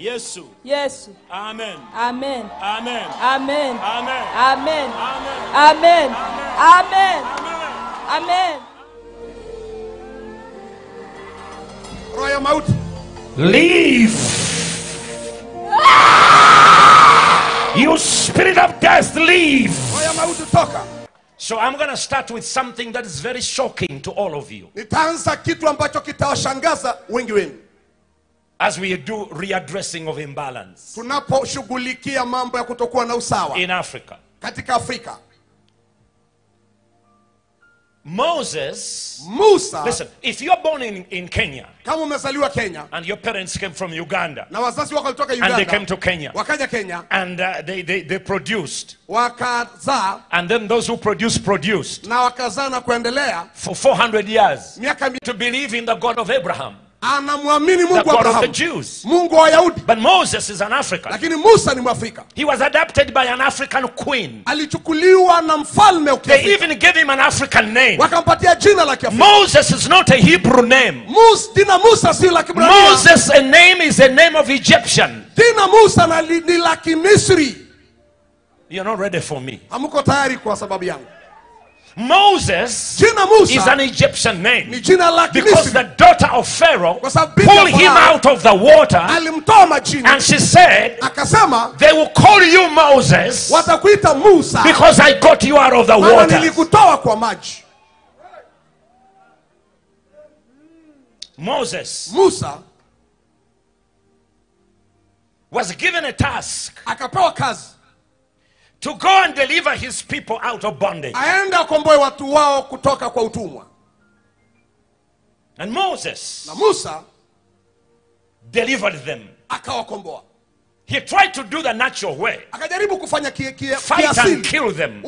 Yesu. Yesu. Amen. Amen. Amen. Amen. Amen. Amen. Amen. Amen. Amen. Royal mouth. Leave. You spirit of death, leave. Royal mouth talker. So I'm going to start with something that is very shocking to all of you. Nitaanza kitu ambacho kitawashangaza wengi wenu. As we do readdressing of imbalance tunaposhughulikia mambo ya kutokuwa na usawa in Africa, katika Afrika. Musa, listen, if you are born in Kenya, kama umezaliwa Kenya, and your parents came from Uganda, na wazazi wako walitoka Uganda, and they came to Kenya, wakaja Kenya, and they produced, wakazaa, and then those who produced, na wakazaa na kuendelea for 400 years, miaka to believe in the God of Abraham. The God of the Jews. But Moses is an African. He was adopted by an African queen. They even gave him an African name. Moses is not a Hebrew name. Moses' name is a name of Egyptian. You're not ready for me. Moses is an Egyptian name because the daughter of Pharaoh pulled him out of the water and she said, they will call you Moses because I got you out of the water. Moses was given a task to go and deliver his people out of bondage. And Moses delivered them. He tried to do the natural way. Fight and kill them.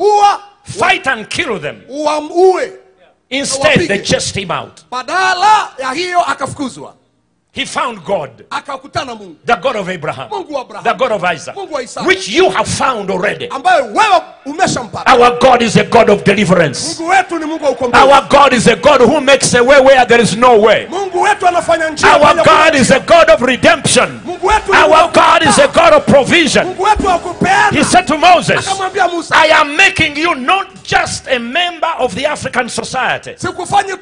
Fight and kill them. Instead, they chased him out. He found God, the God of Abraham, the God of Isaac, which you have found already. Our God is a God of deliverance. Our God is a God who makes a way where there is no way. Our God is a God of redemption. Our God is a God of provision. He said to Moses, I am making you not just a member of the African society, to go and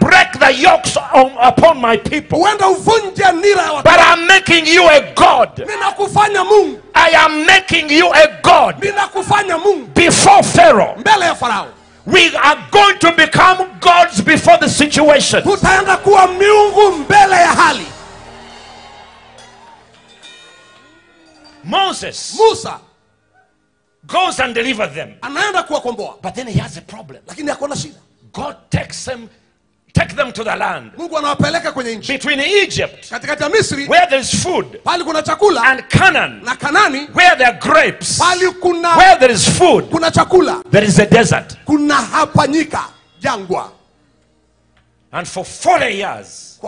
break the yokes upon my people, but I'm making you a God. I am making you a God before Pharaoh. We are going to become gods before the situation. Musa goes and delivers them, but then he has a problem. God takes them to the land between Egypt, where there is food, and Canaan, where there are grapes, where there is food, there is a desert. And for 40 years,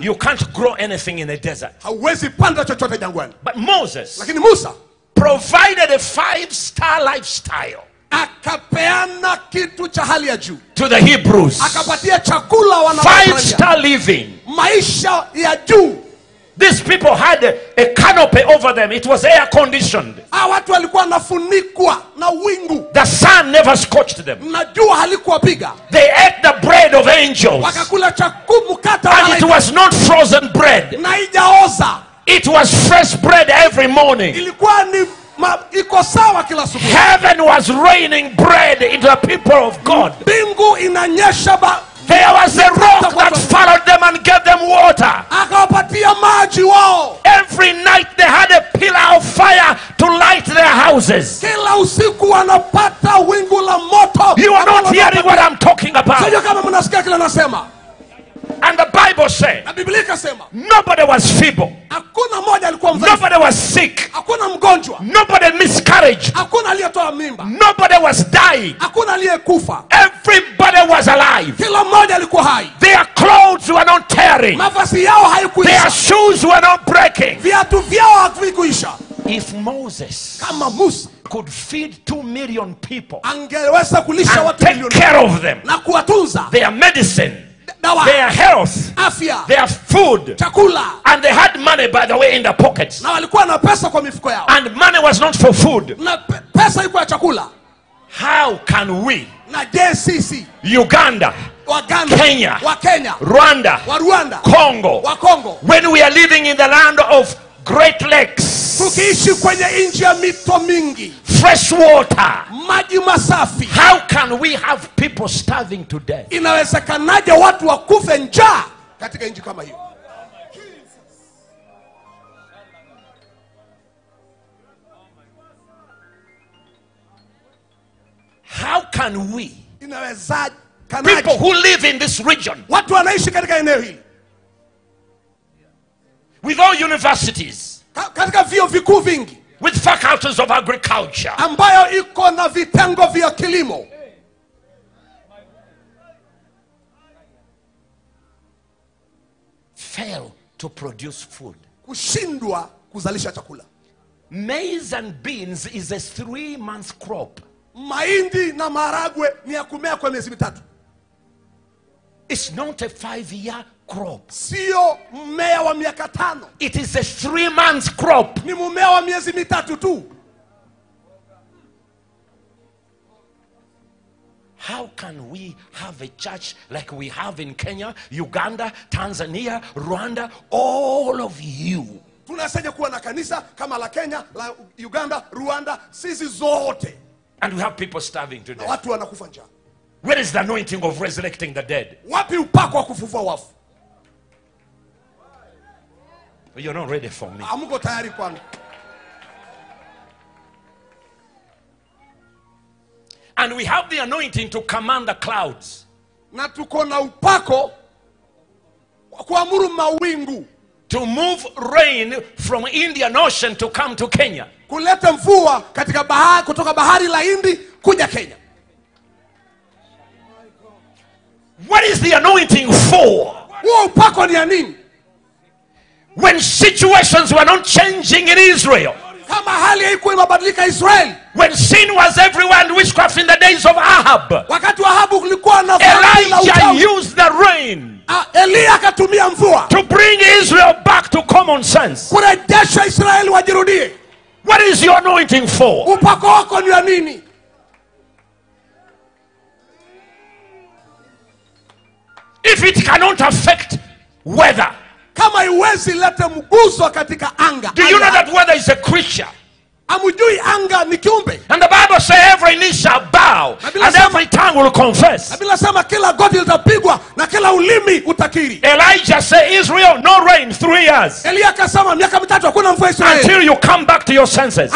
you can't grow anything in a desert. But Moses provided a 5-star lifestyle to the Hebrews. 5-star living. These people had a canopy over them. It was air conditioned. The sun never scorched them. They ate the bread of angels, and it was not frozen bread. It was fresh bread every morning. Heaven was raining bread into the people of God. There was a rock that followed them and gave them water. Every night they had a pillar of fire to light their houses. You are not hearing what I'm talking about. And the Bible said nobody was feeble, nobody was sick, nobody miscarried, nobody was dying, everybody was alive. Their clothes were not tearing, their shoes were not breaking. If Moses could feed 2 million people and take care of them, their medicine, their health, their food, and they had money, by the way, in their pockets. And money was not for food. How can we, Uganda, Kenya, Rwanda, Congo, when we are living in the land of great lakes, fresh water, how can we have people starving to death? How can we, people who live in this region, with all universities, with faculties of agriculture, fail to produce food? Maize and beans is a 3-month crop. It's not a 5-year crop. It is a 3-month crop. How can we have a church like we have in Kenya, Uganda, Tanzania, Rwanda, all of you? And we have people starving today. Where is the anointing of resurrecting the dead? You're not ready for me. And we have the anointing to command the clouds. To move rain from Indian Ocean to come to Kenya. What is the anointing for? When situations were not changing in Israel. When sin was everywhere and witchcraft in the days of Ahab. Elijah used the rain to bring Israel back to common sense. What is your anointing for? If it cannot affect weather, do you know that weather is a creature? And the Bible says every knee shall bow and every tongue will confess. Elijah said, Israel, no rain 3 years until you come back to your senses.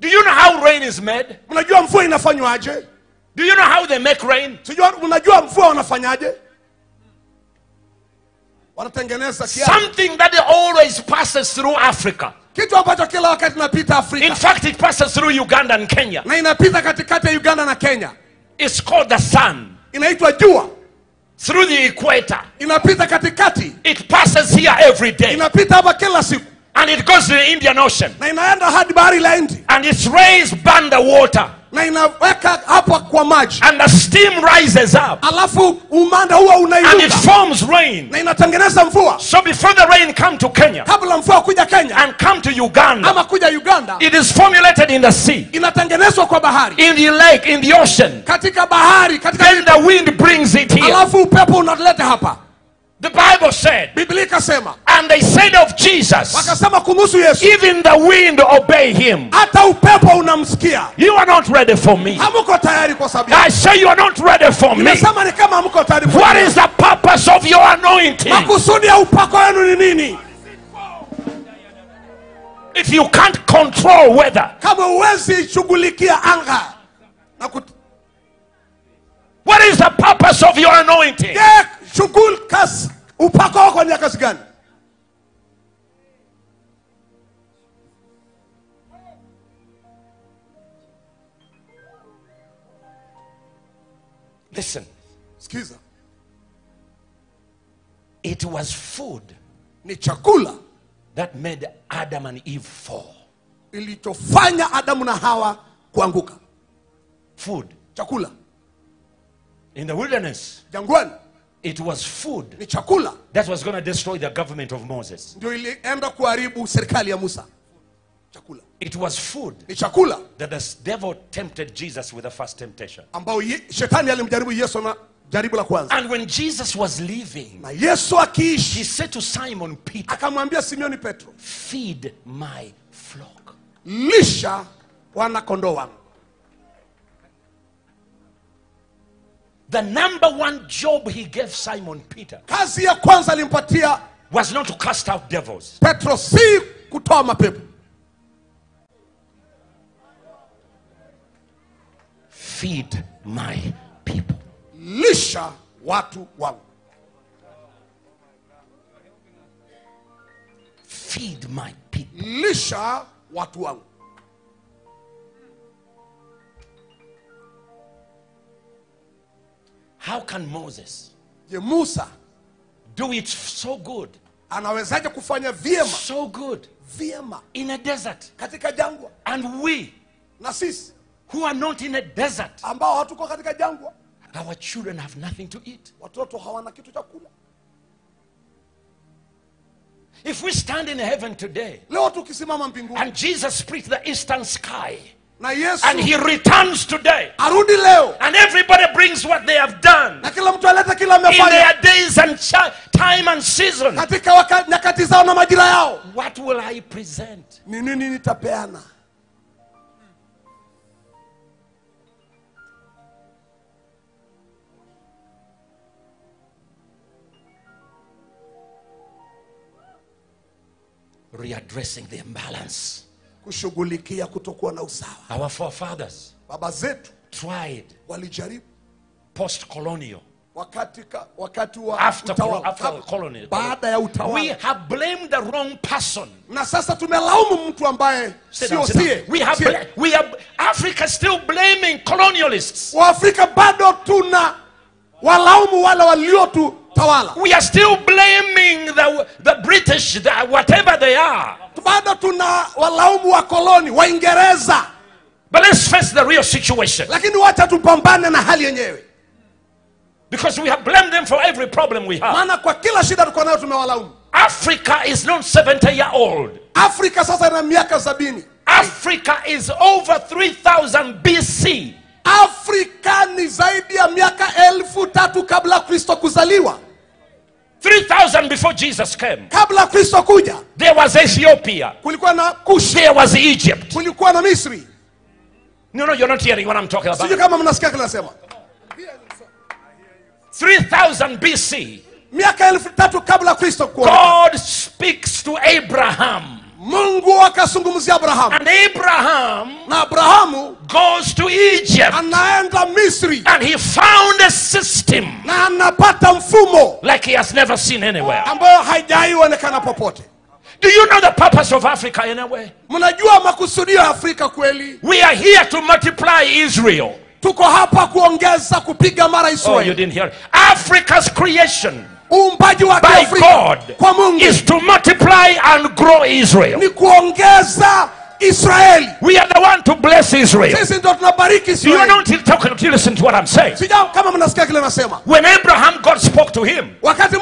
Do you know how rain is made? Do you know how they make rain? Something that always passes through Africa. In fact, it passes through Uganda and Kenya. It's called the sun. Through the equator, it passes here every day. And it goes to the Indian Ocean. And its rays burn the water. And the steam rises up and it forms rain. So before the rain come to Kenya and come to Uganda, it is formulated in the sea, in the lake, in the ocean. Then the wind brings it here. The Bible said, and they said of Jesus, even the wind obey him. You are not ready for me. I say you are not ready for me. What is the purpose of your anointing? If you can't control weather, what is the purpose of your anointing? Listen. It was food that made Adam and Eve fall. Food. in the wilderness, it was food that was going to destroy the government of Moses. It was food that the devil tempted Jesus with the first temptation. And when Jesus was leaving, he said to Simon Peter, "Feed my flock." The number one job he gave Simon Peter was not to cast out devils. Feed my people. Lisha watu wangu. Feed my people. Lisha watu wangu. How can Moses do it so good? Anawezaje kufanya vyema? So good. Vyema. In a desert. Katika jangwa. And we, na sisi, who are not in a desert, ambao hatuko katika jangwa, our children have nothing to eat. Watoto hawana kitu cha kula. If we stand in heaven today, leo tukisimama mbinguni, and Jesus split the eastern sky, na Yesu, and he returns today, arudi leo, and everybody brings what they have done, na kila mtu aleta kila amefanya, in their days and time and season, katika wakati nyakati zao na majira yao, what will I present? Ni nini nitapeana? Readdressing the imbalance. Our forefathers tried post-colonial. After colonial. We have blamed the wrong person. Africa still blaming colonialists. We are still blaming the British, whatever they are. But let's face the real situation. Because we have blamed them for every problem we have. Africa is not 70-year-old. Africa is over 3000 BC. Afrika ni zaidi ya miaka 3000 kabla Kristo kuzaliwa. 3000 before Jesus came. Kabla Kristo kuja. There was Ethiopia. Kulikuwa na Kush. There was Egypt. Kulikuwa na Misri. No, you're not hearing what I'm talking about. Sijui kama mnasikia kile nasema. 3000 BC. Miaka 3000 kabla Kristo kuja. God speaks to Abraham. Mungu akazungumzia Abraham. And Abraham goes to Egypt. Anaenda Misri. And he found a system. Na anapata mfumo. Like he has never seen anywhere. Ambayo haijaonekana popote. Do you know the purpose of Africa anyway? Mnajua makusudio ya Afrika kweli? We are here to multiply Israel. Tuko hapa kuongeza kupiga mara Israel. Oh, you didn't hear it. Africa's creation by God is to multiply and grow Israel. We are the one to bless Israel. You are not talking to listen to what I'm saying. When Abraham, God spoke to him that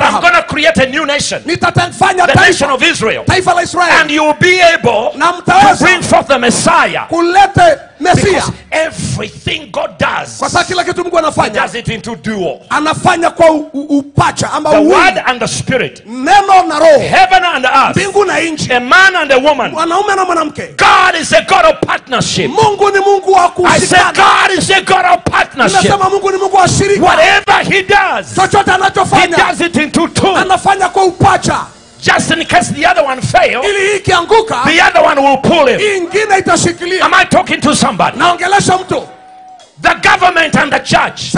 I'm going to create a new nation, the nation of Israel, and you will be able to bring forth the Messiah. Because everything God does, he does it into duo. The word and the spirit. Heaven and earth. A man and a woman. God is a God of partnership. I said God is a God of partnership. Whatever he does, he does it into two. Just in case the other one fails, the other one will pull him. Am I talking to somebody? The government and the church,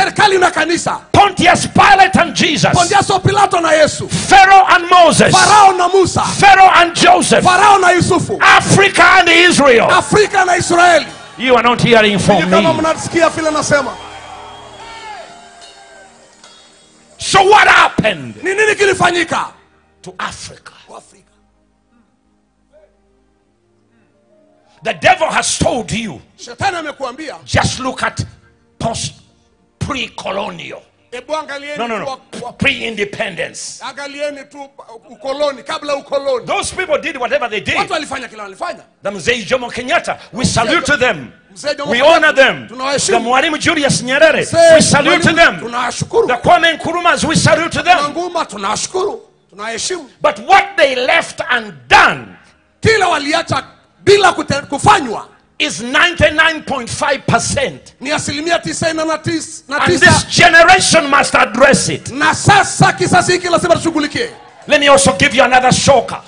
Pontius Pilate and Jesus, Pharaoh and Moses, Pharaoh and Joseph, Africa and Israel. You are not hearing from me. So what happened to Africa? The devil has told you, just look at post pre-colonial. No. Pre-independence. Those people did whatever they did. Mzee Jomo Kenyatta, we salute to them. We honor them. The Mwalimu Julius Nyerere, we salute to them. The Kwame Nkrumahs, we salute to them. But what they left undone is 99.5%. And this generation must address it. Let me also give you another shocker.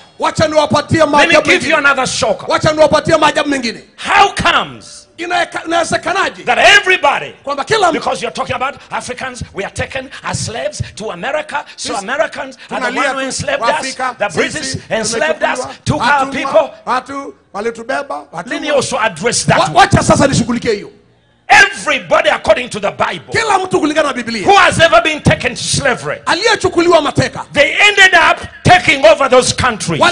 How comes that everybody, because you're talking about Africans, we are taken as slaves to America, so Americans are the ones who enslaved us, the British enslaved us, took our people. Let me also address that one. Everybody according to the Bible who has ever been taken to slavery, they ended up taking over those countries. All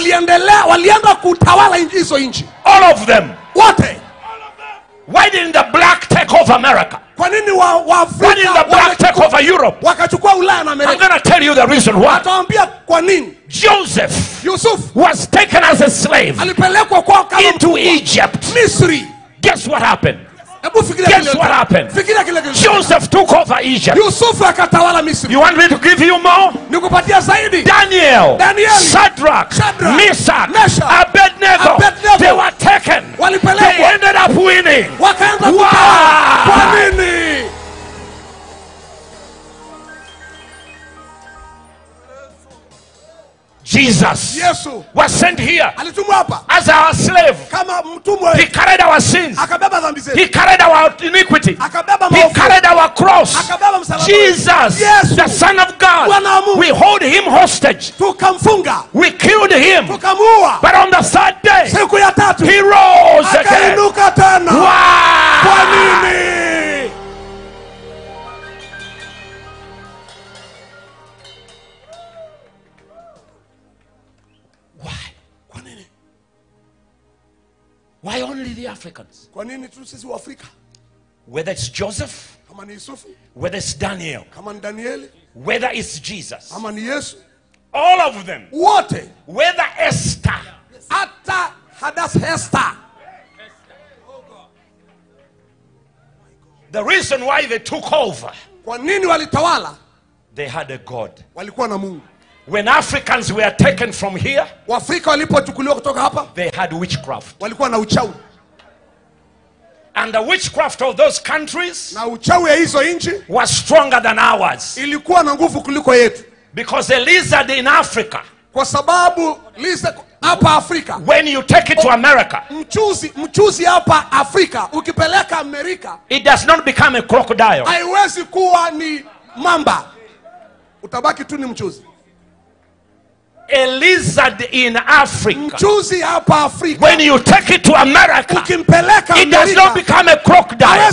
of them. Why didn't the black take over America? Why didn't the black take over Europe? I'm going to tell you the reason why. Joseph was taken as a slave into Egypt. Guess what happened? Guess what happened? Joseph took over Egypt. You want me to give you more? Daniel, Shadrach, Meshach, Abednego, they were taken. They ended up winning. Wow. Jesus was sent here as our slave. He carried our sins. He carried our iniquity. He carried our cross. Jesus, the Son of God, we hold him hostage. We killed him. But on the third day, he rose again. Wow! Why only the Africans? Whether it's Joseph, whether it's Daniel, whether it's Jesus, all of them, whether Esther, the reason why they took over, they had a God. When Africans were taken from here, they had witchcraft. And the witchcraft of those countries was stronger than ours. Because a lizard in Africa, when you take it to America, it does not become a crocodile. A lizard in Africa, when you take it to America, it does not become a crocodile.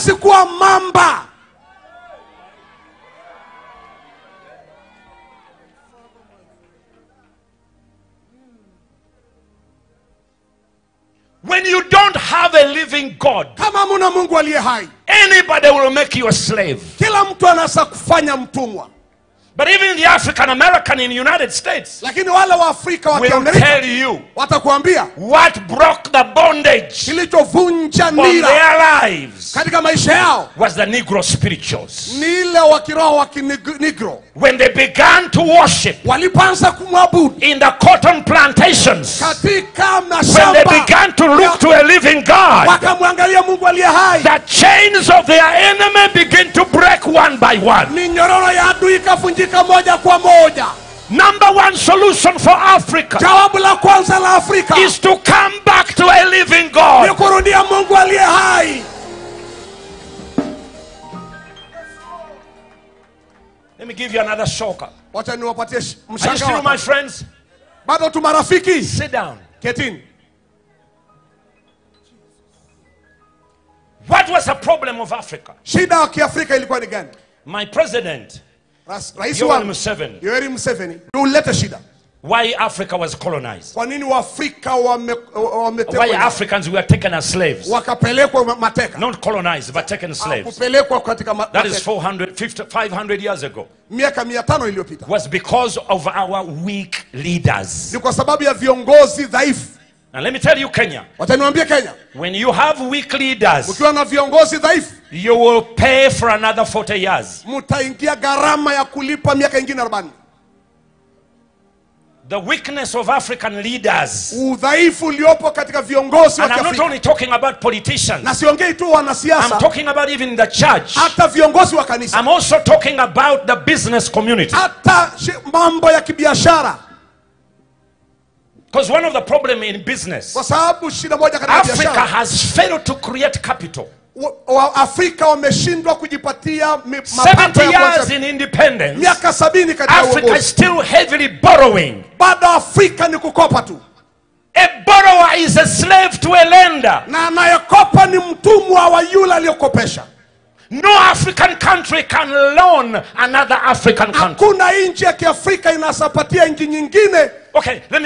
When you don't have a living God, anybody will make you a slave. But even the African-American in the United States will tell you what broke the bondage of their lives was the Negro spirituals. When they began to worship in the cotton plantations, when they began to look to a living God, the chains of their enemy begin to break one by one. Number one solution for Africa is to come back to a living God. Let me give you another shocker. Are you still my friends? Sit down. Get in. What was the problem of Africa? My president, Yoweri Museveni, why Africa was colonized, why Africans were taken as slaves, not colonized but taken slaves. That is 500 years ago. Was because of our weak leaders. And let me tell you, Kenya, when you have weak leaders, you will pay for another 40 years. The weakness of African leaders. And I'm not only talking about politicians. I'm talking about even the church. I'm also talking about the business community. Because one of the problems in business, Africa has failed to create capital. 70 years in independence, Africa is still heavily borrowing. A borrower is a slave to a lender. No African country can loan another African country. Okay, let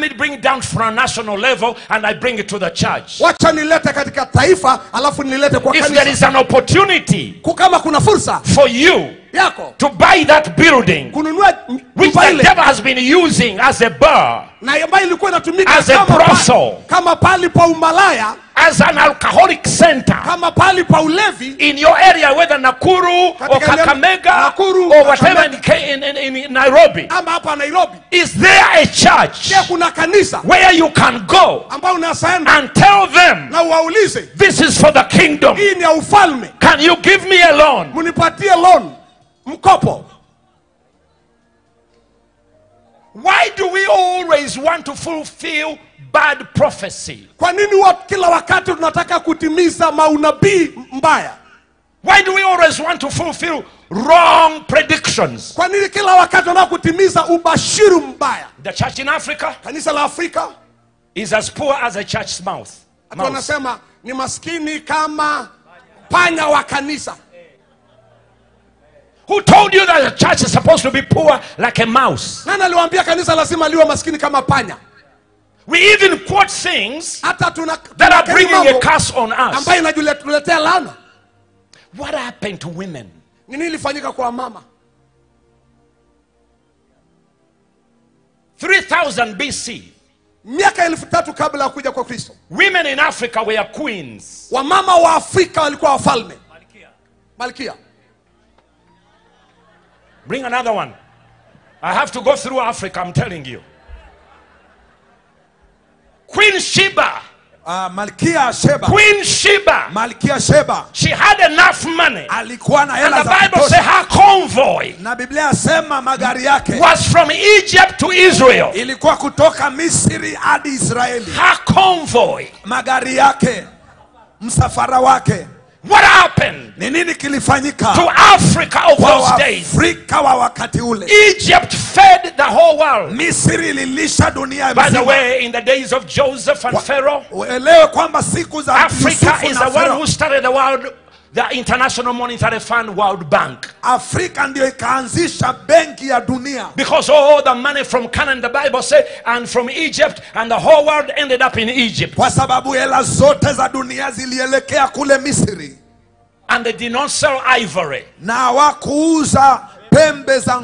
me bring it down from a national level, and I bring it to the church. If there is an opportunity for you to buy that building which the devil has been using as a bar, as a brothel, as an alcoholic center in your area, whether Nakuru or Kakamega or whatever in Nairobi, is there a church where you can go and tell them, this is for the kingdom, can you give me a loan? Why do we always want to fulfill bad prophecy? Why do we always want to fulfill wrong predictions? The church in Africa is as poor as a church's mouth. Who told you that the church is supposed to be poor like a mouse? We even quote things that are bringing a curse on us. What happened to women? Mama. 3000 BC. Women in Africa were queens. Malkia. Bring another one. I have to go through Africa, I'm telling you. Queen Sheba. Malkia Sheba. Queen Sheba. Malkia Sheba. She had enough money. Alikuwa na hela za kutosha. And the Bible says her convoy na Biblia sema magari yake was from Egypt to Israel. Ilikuwa kutoka Misri hadi Israeli. Her convoy. Magari yake. Msafara wake. What happened to Africa of those days? Egypt fed the whole world. By the way, in the days of Joseph and Pharaoh, Africa is the one who started the world, the International Monetary Fund, World Bank. Because all the money from Canaan, the Bible says, and from Egypt, and the whole world ended up in Egypt. And they did not sell ivory.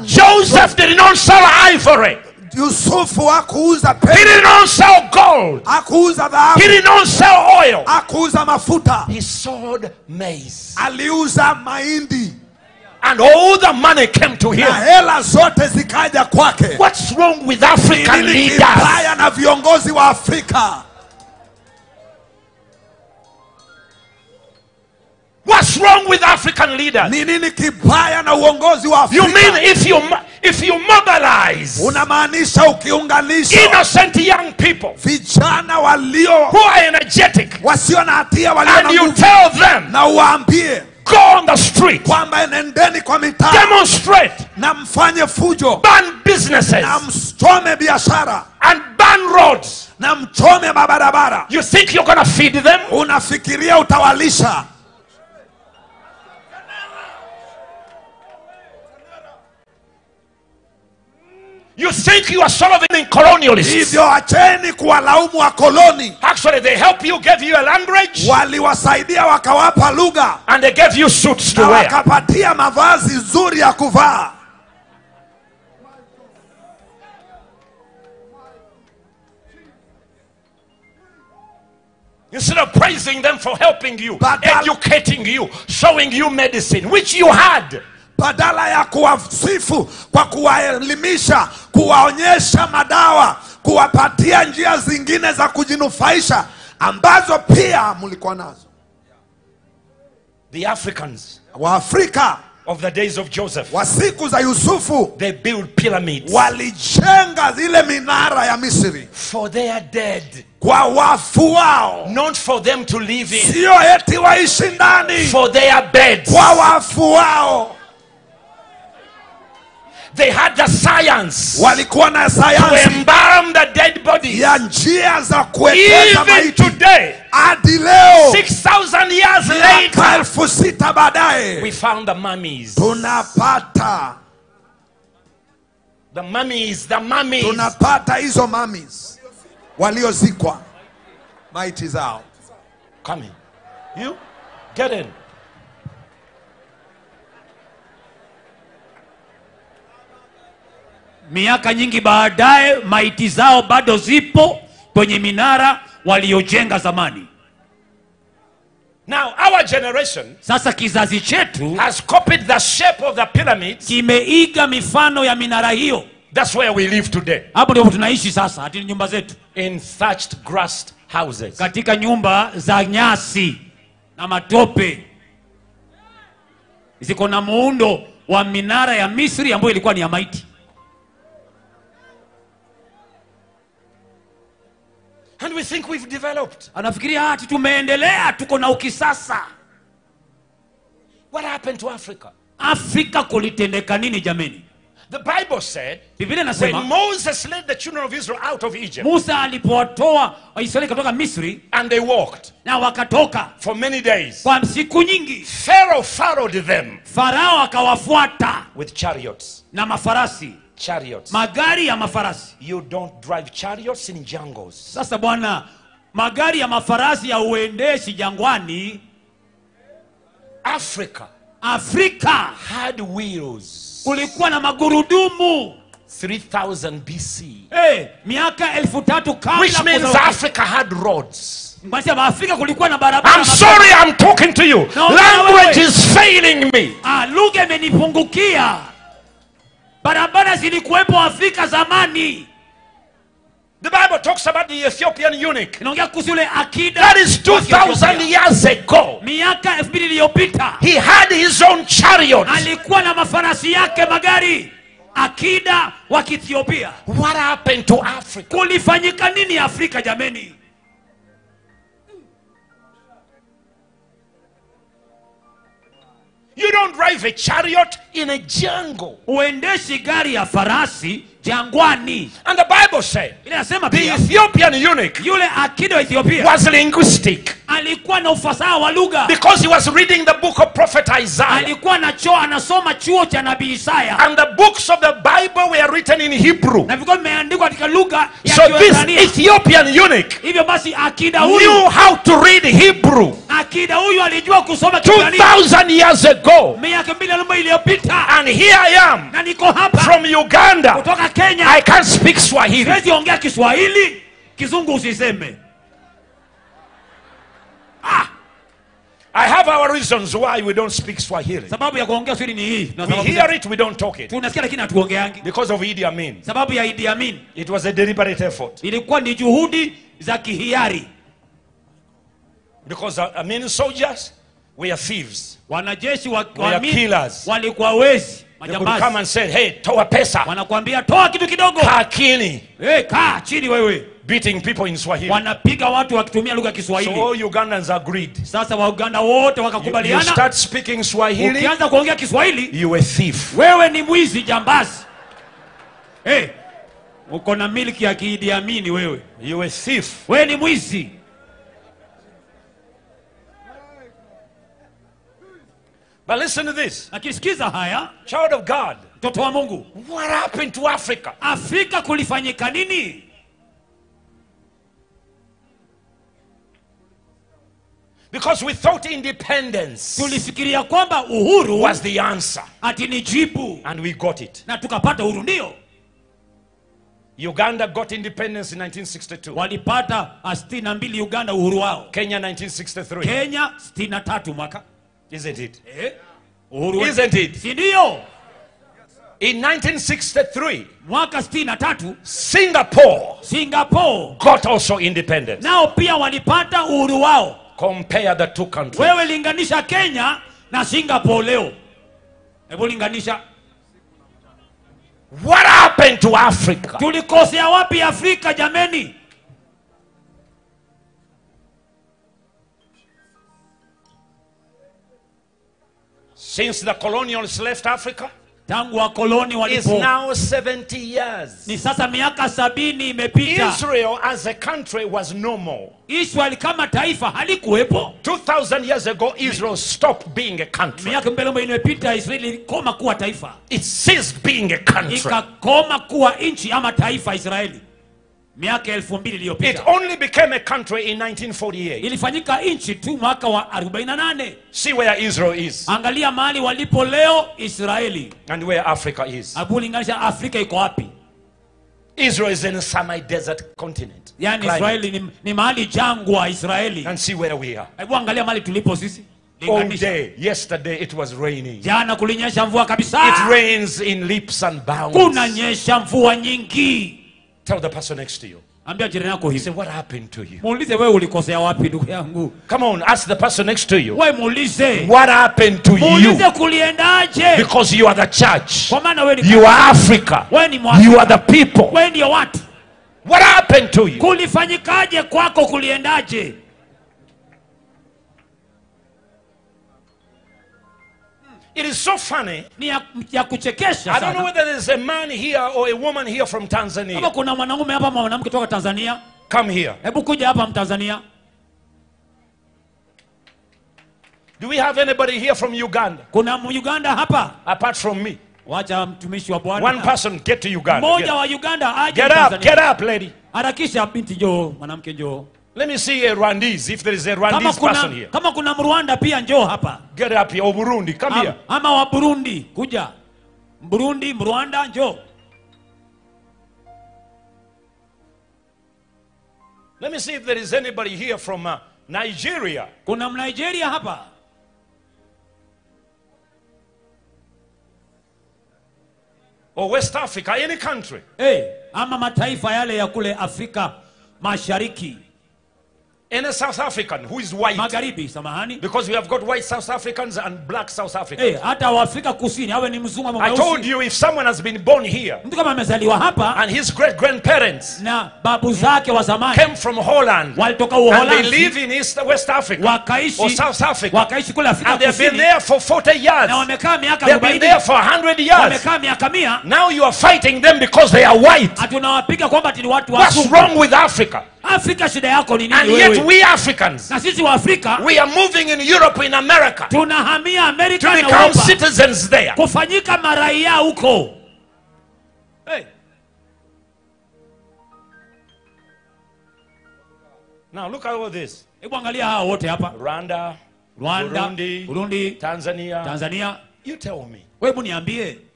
Joseph did not sell ivory. He did not sell gold. He did not sell oil. He sold maize. And all the money came to him. What's wrong with African leaders? What's wrong with African leaders? You mean if you mobilize innocent young people who are energetic and you tell them, go on the street, demonstrate, ban businesses and ban roads, you think you're going to feed them? You think you are solving colonialists. Actually, they help you, gave you a language, and they gave you suits to wear. Instead of praising them for helping you, educating you, showing you medicine, which you had. Badala ya kuwasifu kwa kuwaelimisha, kuwaonyesha madawa, kuwapatia njia zingine za kujinufaisha ambazo pia mlikuwa nazo. The Africans, wa Afrika of the days of Joseph, wa siku za Yusufu, they build pyramids, walijenga zile minara ya Misri, for they are dead, kwa wafu wao, not for them to live in, sio eti waishi ndani, for they are dead, kwa wafu wao. They had the science to embalm the dead bodies. Even today, 6,000 years later, we found the mummies. The mummies, the mummies. Might is out. Come in. You? Get in. Miaka nyingi baadaye maiti zao bado zipo kwenye minara waliojenga zamani. Now our generation, sasa kizazi chetu, has copied the shape of the pyramids. Kimeiga mifano ya minara hiyo. That's where we live today. Hapo ndipo tunaishi sasa, hadi nyumba zetu. In thatched grass houses. Katika nyumba za nyasi na matope. Ziko na muundo wa minara ya Misri ambayo ilikuwa ni ya maiti. And we think we've developed. What happened to Africa? The Bible said, when Moses led the children of Israel out of Egypt, and they walked for many days, Pharaoh followed them with chariots. Chariots. Magari ya mafarasi. You don't drive chariots in jungles. Sasa bwana, magari ya mafarasi ya uendeshi jangwani. Africa. Africa had wheels. Kulikuwa na magurudumu. 3000 BC. Eh, miaka 3000 kabla. Which means Africa had roads. I'm sorry, I'm talking to you. No, language is failing me. Lugha imenipungukia. The Bible talks about the Ethiopian eunuch. That is 2,000 years ago. He had his own chariot. What happened to Africa? You don't drive a chariot in a jungle. And the Bible said the Ethiopian eunuch was linguistic, because he was reading the book of prophet Isaiah. And the books of the Bible were written in Hebrew. So this Ethiopian eunuch knew how to read Hebrew. 2,000 years ago. And here I am from Uganda. I can't speak Swahili. I have our reasons why we don't speak Swahili. We hear it, we don't talk it. Because of Idi Amin. It was a deliberate effort. Because Amin soldiers were thieves. They were killers. They could come and say, hey, toa pesa. Kaa chini. Hey, kaa chini wewe. Beating people in Swahili. So all Ugandans agreed. You start speaking Swahili, you a thief. Hey, you a thief. But listen to this. Child of God. Mtoto wa Mungu. What happened to Africa? Afrika kulifanyika nini? Because we thought independence tulifikiria kwamba uhuru was the answer. Ati ni jibu. And we got it. Na tukapata uhuru ndio. Uganda got independence in 1962. Walipata 62 Uganda uhuru wao. Kenya 1963. Kenya 63 mwaka. Isn't it? Eh? Uhuru. Isn't it? Ndio. In 1963, Singapore got also independence. Nao pia walipata uhuru wao. Compare the two countries. Wewe linganisha Kenya na Singapore leo. Hebu linganisha. What happened to Africa? Tulikosea wapi Afrika jameni? Since the colonials left Africa, tangu wakoloni walipo, is now 70 years. Ni sasa miaka 70 imepita. Israel as a country was no more. Israel kama taifa halikuwepo. 2000 years ago Israel stopped being a country. Miaka mbelombe imepita Israel ilikoma kuwa taifa. It ceased being a country. Ikakoma kuwa inchi ama taifa Israeli. Miaka 2000 iliyopita. It only became a country in 1948. Ilifanyika inchi tu mwaka wa 48. See where Israel is. Angalia mahali walipo leo Israeli. And where Africa is. Abu linganisha Afrika iko wapi? Israel is in a semi-desert continent. Yani Israeli ni mahali jangwa Israeli. And see where we are. Hebu angalia mahali tulipo sisi. All day, yesterday it was raining. Jana kulinyesha mvua kabisa. It rains in leaps and bounds. Kunanyesha mvua nyingi. Tell the person next to you. Say, what happened to you? Come on, ask the person next to you. What happened to you? Because you are the church. You are Africa. You are the people. What happened to you? It is so funny. I don't know whether there's a man here or a woman here from Tanzania. Come here. Do we have anybody here from Uganda? Apart from me. One person, get to Uganda. Get up, lady. Let me see a Rwandese, if there is a Rwandese person here. Kama kuna Mrwanda pia njoo hapa. Get up here, Burundi, come here. Ama wa Burundi, kuja. Burundi, Mrwanda, njoo. Let me see if there is anybody here from Nigeria. Kuna Nigeria hapa. Or West Africa, any country. Hey, ama mataifa yale ya kule Afrika Mashariki. And a South African who is white. Magharibi, samahani. Because we have got white South Africans and black South Africans. Hey, hata wa Afrika Kusini, hawe ni mzungu ama mweusi. I told you if someone has been born here and his great-grandparents na babu zake wa zamani came from Holland and they live in West Africa or South Africa and they've been there for 40 years. They've been there for 100 years. Now you are fighting them because they are white. What's wrong with Africa? And yet we Africans, we are moving in Europe, in America, to become citizens there. Hey. Now look at all this. Rwanda, Burundi, Tanzania. You tell me,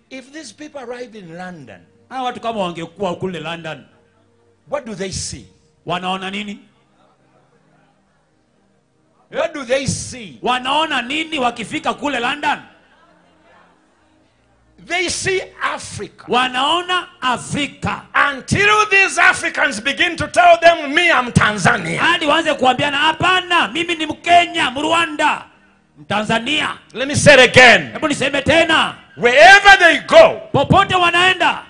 if these people arrived in London, what do they see? Wanaona nini? What do they see? Wanaona nini wakifika kule London? They see Africa. Wanaona Africa. Until these Africans begin to tell them, me I'm Tanzania. Hadi waanze kuambiana hapana, mimi ni Mkenya, Mrwanda, Mtanzania. Let me say it again. Hebu niseme tena. Wherever they go,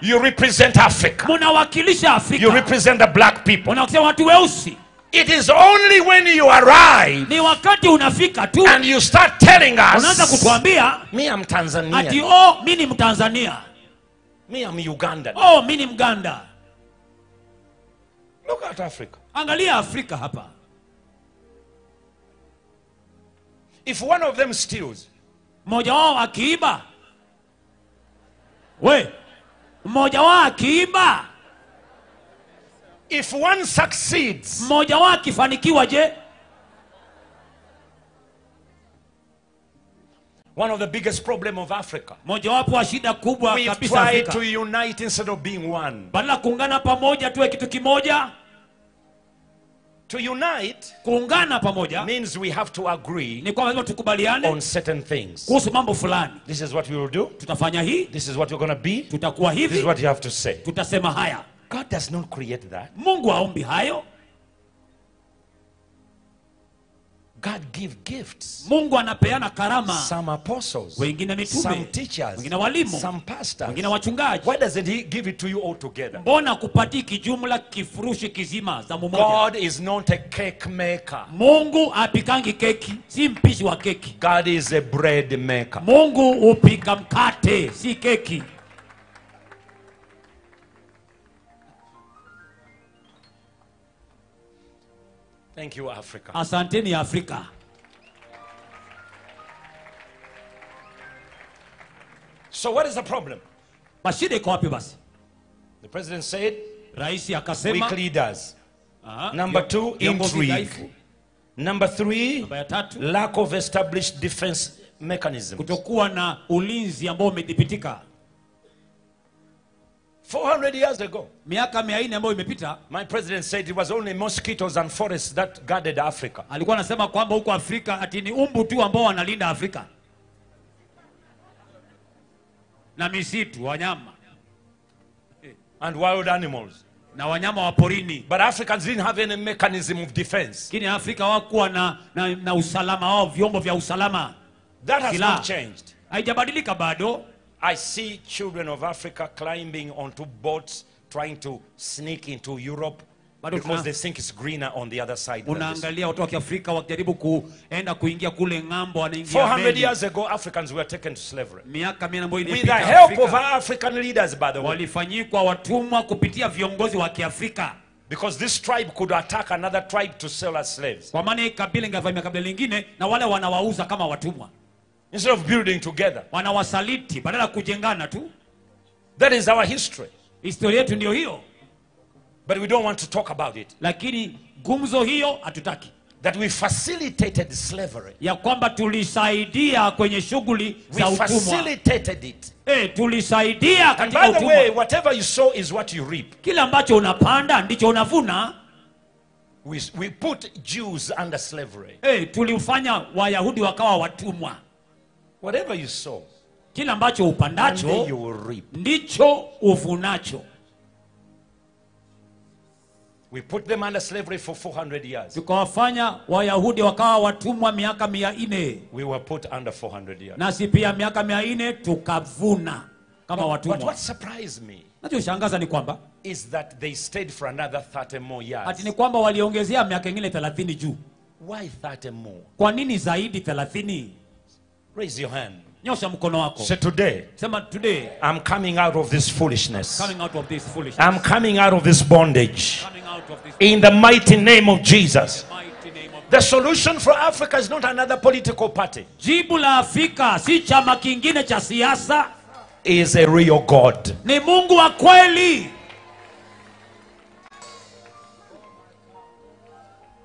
you represent Africa. You represent the black people. It is only when you arrive and you start telling us, me I'm Tanzania. Me I'm Uganda. Oh, me Uganda. Look at Africa. Angalia Africa hapa. If one of them steals, moja wao akiiba, We mmoja wao akiiba, if one succeeds, mmoja wao akifanikiwa je? One of the biggest problem of Africa. We try to unite instead of being one. To unite means we have to agree on certain things. This is what we will do. This is what you're going to be. This is what you have to say. God does not create that. God gives gifts. Some apostles, some teachers, some pastors. Why doesn't He give it to you all together? God is not a cake maker. God is a bread maker. Thank you, Africa. Asanteni Africa. So what is the problem? The president said, weak leaders. Number two, intrigue. Number three, lack of established defense mechanisms. 400 years ago, my president said it was only mosquitoes and forests that guarded Africa. And wild animals. But Africans didn't have any mechanism of defense. That has not changed. I see children of Africa climbing onto boats, trying to sneak into Europe because they think it's greener on the other side. 400 years ago, Africans were taken to slavery. With the help of our African leaders, by the way. Because this tribe could attack another tribe to sell as slaves. Instead of building together. That is our history. But we don't want to talk about it. That we facilitated slavery. We facilitated it. And by the way, whatever you sow is what you reap. We put Jews under slavery. Whatever you sow, upandacho, you will reap. Ndicho uvunacho. We put them under slavery for 400 years. We were put under 400 years. But what surprised me is that they stayed for another 30 more years. Why 30 more? Raise your hand. Say today, I'm coming out of this foolishness. I'm coming out of this bondage. In the mighty name of Jesus. The solution for Africa is not another political party. Is a real God.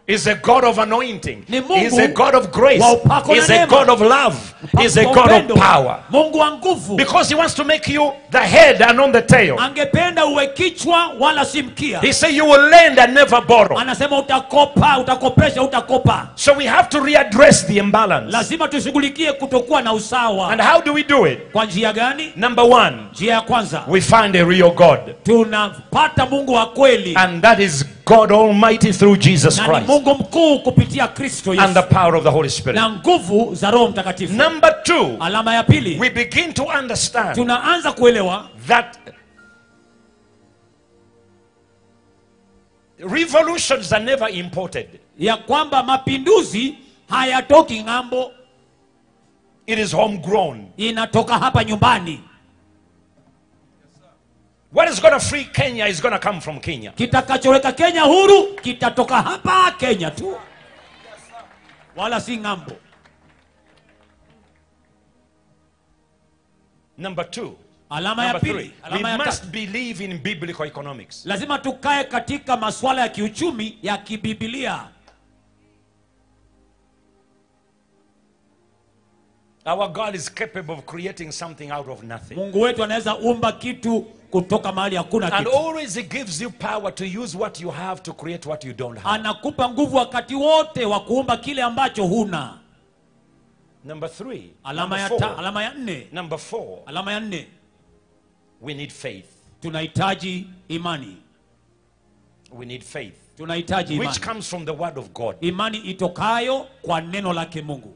Is a God of anointing. Is a God of grace. Is a God of love. Is a God of power. Because He wants to make you the head and not the tail. He said you will lend and never borrow. So we have to readdress the imbalance. And how do we do it? Number one, we find a real God. And that is God Almighty through Jesus Christ and the power of the Holy Spirit. Number two, we begin to understand that revolutions are never imported. It is homegrown. What is going to free Kenya is going to come from Kenya. Number two, Number three, we must believe in biblical economics. Lazima tukae katika masuala ya kiuchumi ya kibiblia. Our God is capable of creating something out of nothing. Mungu wetu anaweza umba kitu kutoka mahali hakuna kitu. And always he gives you power to use what you have to create what you don't have. Anakupa nguvu wakati wote wa kuumba kile ambacho huna. Number three. Number four. Alama ya nne. We need faith. Tunahitaji imani. We need faith. Tunahitaji imani. Which comes from the word of God. Imani itokayo kwa neno lake Mungu.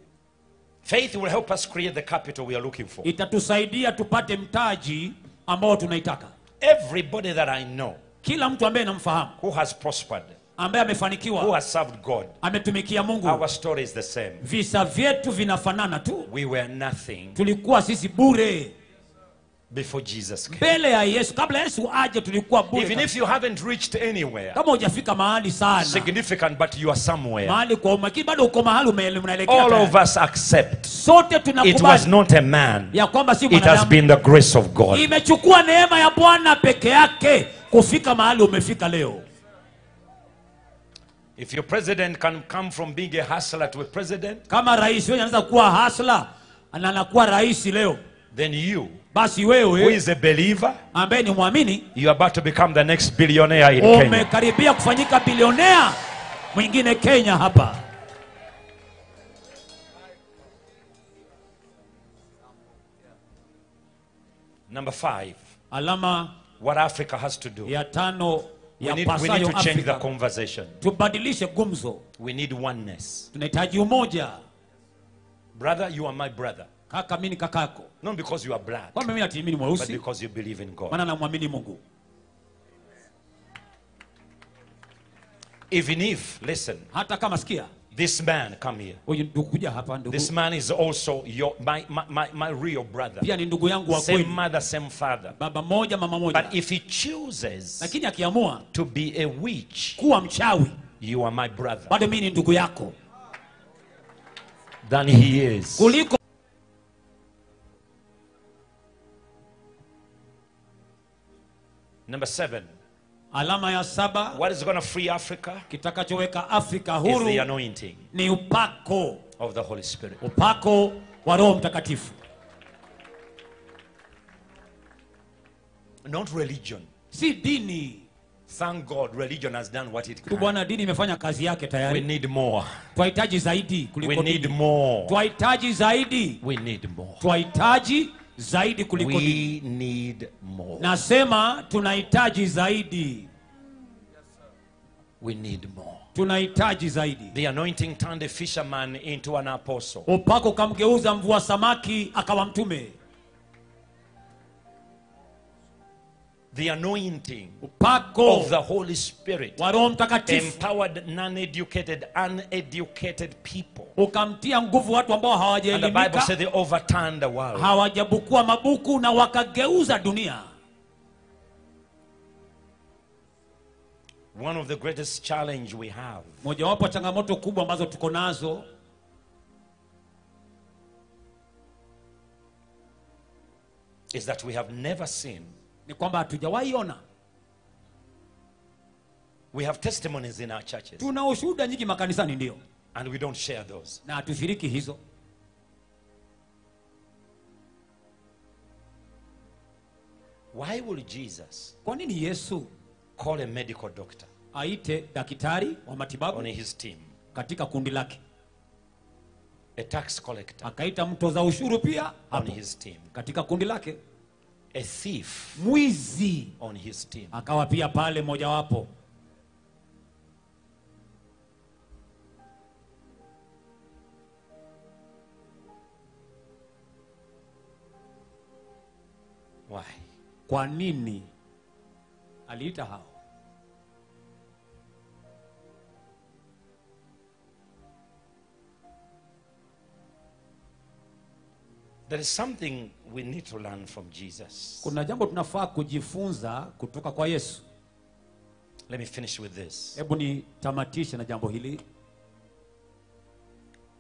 Faith will help us create the capital we are looking for. Itatusaidia tupate mtaji ambao tunaitaka. Everybody that I know. Kila mtu ambaye namfahamu. Who has prospered. Ambaye amefanikiwa. Who has served God. Ametumikia Mungu. Our story is the same. Visa vyetu vinafanana tu. We were nothing. Tulikuwa sisi bure. Before Jesus came. Even if you haven't reached anywhere significant, but you are somewhere. All of us accept it was not a man. It has been the grace of God. If your president can come from being a hustler to a president, then you, who is a believer, you are about to become the next billionaire in Kenya. Number five, what Africa has to do. We need to change the conversation. We need oneness. Brother, you are my brother. Not because you are black, but because you believe in God. Even if, listen, this man come here, this man is also your, my real brother. Same mother, same father. But if he chooses to be a witch, you are my brother than he is. Number seven. Alama ya saba. What is going to free Africa? Kitakachoweka Afrika huru. Is the anointing. Ni upako of the Holy Spirit. Upako wa Roho Mtakatifu. Not religion. Si dini. Thank God, religion has done what it can. We need more. Twahitaji zaidi kuliko dini. We need more. Twahitaji zaidi. We need more. Twahitaji zaidi kuliko dini. We need more. Nasema tunahitaji zaidi. We need more. Tunahitaji zaidi. The anointing turned a fisherman into an apostle. Upako kamgeuza mvua samaki akawa mtume. The anointing upako of the Holy Spirit empowered non-educated, uneducated people. Ukamtia nguvu watu ambao hawajaelimika. And the Bible said they overturned the world. Hawajabukua mabuku na wakageuza dunia. One of the greatest challenge we have. Mojawapo changamoto kubwa ambazo tuko nazo. Is that we have never seen. We have testimonies in our churches. And we don't share those. Why would Jesus call a medical doctor on his team? A tax collector on his team. A thief mwizi on his team. Akawa pia pale mojawapo. Why? Kwa nini aliita hao? There is something we need to learn from Jesus. Kuna jambo tunafaa kujifunza kutoka kwa Yesu. Let me finish with this. Hebu nitamatishe na jambo hili.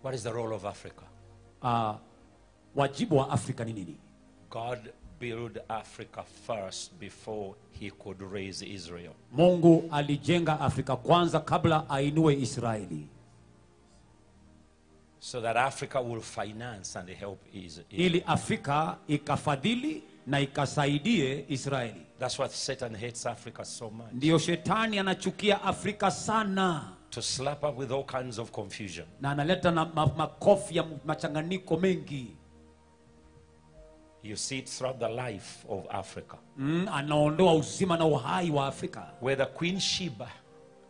What is the role of Africa? Wajibu wa Afrika ni nini? God build Africa first before he could raise Israel. Mungu alijenga Afrika kwanza kabla ainue Israeli. So that Africa will finance and help Israel. Ili Afrika ikafadhili na ikasaidie Israeli. That's what Satan hates Africa so much. Ndio shetani anachukia Afrika sana. To slap up with all kinds of confusion. Na analeta na makofi ya machanganiko mengi. You see it throughout the life of Africa. Anaondoa uzima na uhai wa Afrika. Whether Queen Sheba,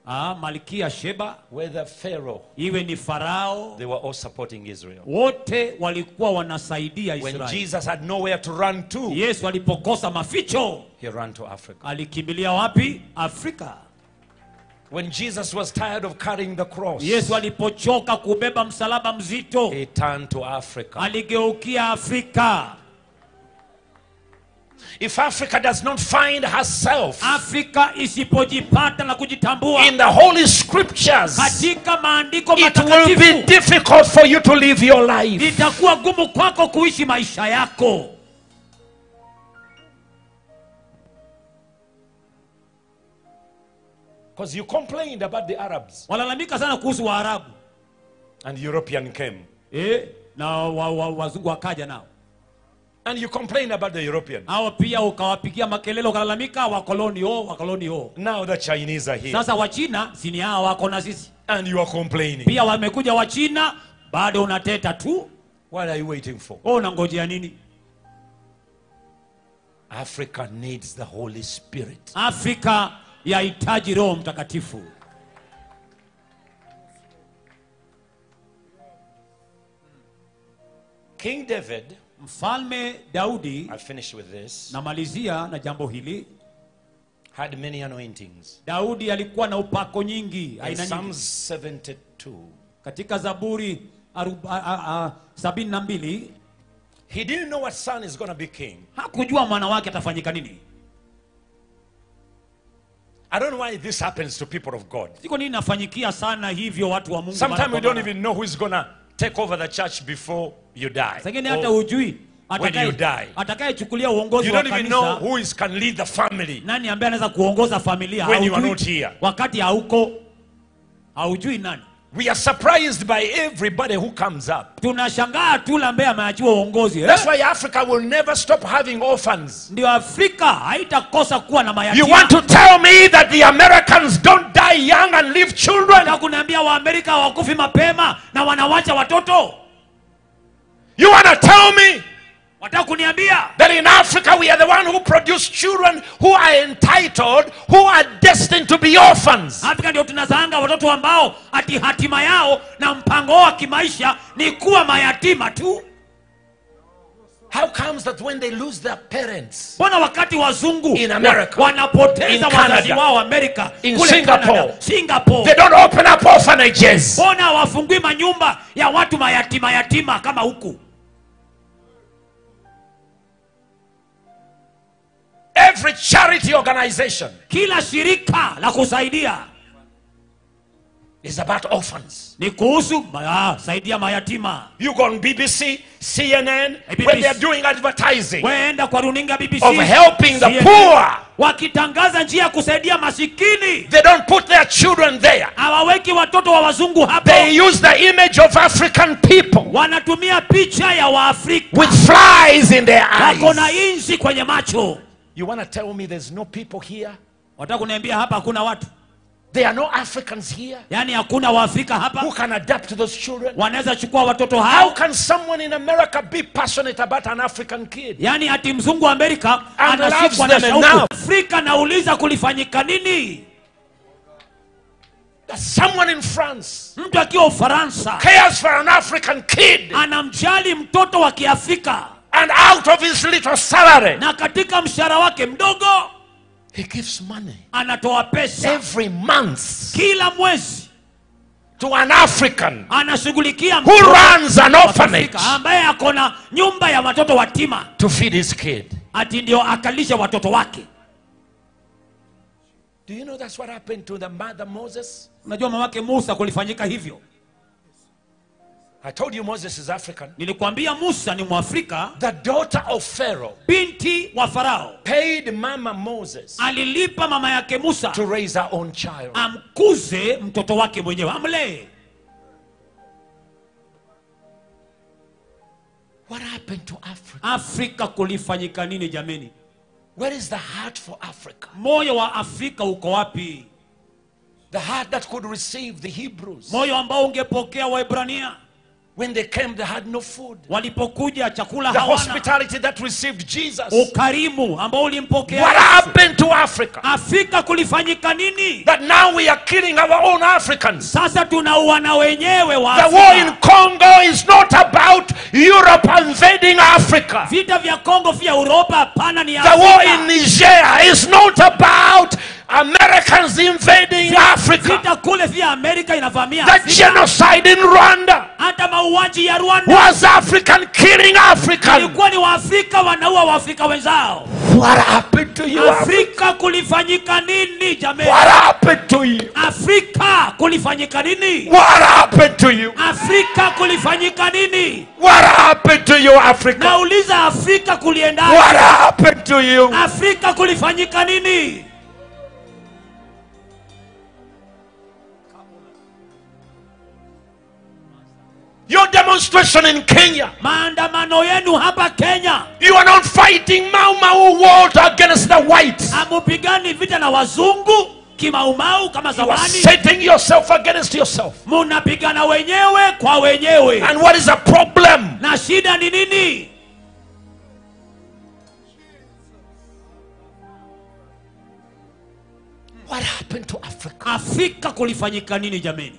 Malkia Sheba, whether Pharaoh, iwe ni Pharaoh, they were all supporting Israel. Wote walikuwa wanasaidia Israel. When Jesus had nowhere to run to, Yesu alipokosa maficho, he ran to Africa. Alikimbilia wapi? Afrika. When Jesus was tired of carrying the cross, Yesu alipochoka kubeba msalaba mzito, he turned to Africa. Aligeukia Afrika. If Africa does not find herself Africa isipojipata na kujitambua in the Holy Scriptures, katika maandiko matakatifu, it will be difficult for you to live your life. Itakuwa gumu kwako kuishi maisha yako. Because you complained about the Arabs. Walalamika sana kuhusu Waarabu. And European came. Na wazungu wakaja nao. And you complain about the Europeans. Now the Chinese are here. And you are complaining. What are you waiting for? Africa needs the Holy Spirit. Africa yahitaji Roho Mtakatifu. King David, Mfalme Daudi, I finish with this, namalizia na jambo hili, had many anointings. Daudi alikuwa na upako nyingi. In Psalms 72, katika Zaburi 72, he didn't know what son is going to be king. Hakujua mwana wake atafanyika nini. I don't know why this happens to people of God. Siko nini nafanyikia sana hivyo watu wa Mungu. Sometimes we don't even know who is going to take over the church before you die. When you die, you don't even know who is can lead the family when you are not here. We are surprised by everybody who comes up. That's why Africa will never stop having orphans. You want to tell me that the Americans don't die young and leave children? You want to tell me that in Africa we are the one who produce children who are entitled, who are destined to be orphans? How comes that when they lose their parents in America, in Canada, in Singapore, they don't open up orphanages? Every charity organization is about orphans. You go on BBC, CNN, BBC, when they are doing advertising BBC, of helping the poor, they don't put their children there. They use the image of African people with flies in their eyes. You want to tell me there's no people here? There are no Africans here who can adapt to those children? How can someone in America be passionate about an African kid and loves them enough? Someone in France who cares for an African kid, and out of his little salary, he gives money every month to an African who runs an orphanage to feed his kid. Do you know that's what happened to the mother Moses? I told you Moses is African. Nilikwambia Musa ni Mwafrika. The daughter of Pharaoh, binti wa Farao, paid mama Moses, alilipa mama yake Musa, to raise her own child. Amkuze mtoto wake mwenyewe, amlee. What happened to Africa? Afrika kulifanyika nini jameni? Where is the heart for Africa? Moyo wa Afrika uko wapi? The heart that could receive the Hebrews. Moyo ambao ungepokea Waebrania. When they came, they had no food. Walipokuja chakula hawana. The hospitality that received Jesus. Ukarimu ambao ulimpokea. What happened to Africa? Afrika kulifanyika nini? That now we are killing our own Africans. Sasa tunauana wenyewe wa Afrika. The war in Congo is not about Europe invading Africa. Vita vya Kongo vya Europa pana ni Afrika. The war in Nigeria is not about Americans invading Africa. The genocide in Rwanda was African killing African. What happened to you? Africa? What happened to you? Africa? What happened to you? Africa? What happened to you, Africa? What happened to you? Africa? Your demonstration in Kenya. Maandamano yenu hapa Kenya. You are not fighting Mau Mau world against the whites. Amupigani vita na wazungu kimau mau kama zamani. You are setting yourself against yourself. Munapigana wenyewe kwa wenyewe. And what is the problem? Na shida ni nini? What happened to Africa? Afrika kulifanyika nini jameni?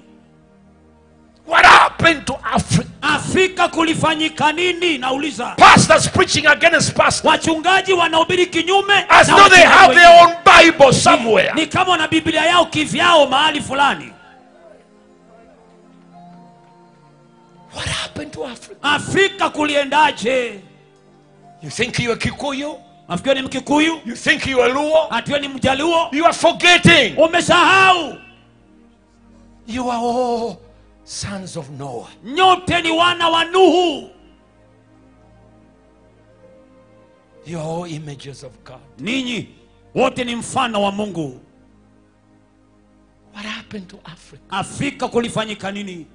What happened to Africa? Afrika kulifanyika nini nauliza? Pastors preaching against pastors. Wachungaji wanahubiri kinyume. As though they have their own Bible somewhere. Ni kama na Biblia yao kivyao mahali fulani. What happened to Africa? Afrika kuliendaje? You think you are Kikuyu? Nafikiri ni Mkikuyu. You think you are Luo? Atiwe ni Mjaluo. You are forgetting. Umesahau. You are all sons of Noah. Nyote ni wana wa Nuhu. You are all images of God. Ninyi wote ni mfano wa Mungu. What happened to Africa? Afrika kulifanyika nini?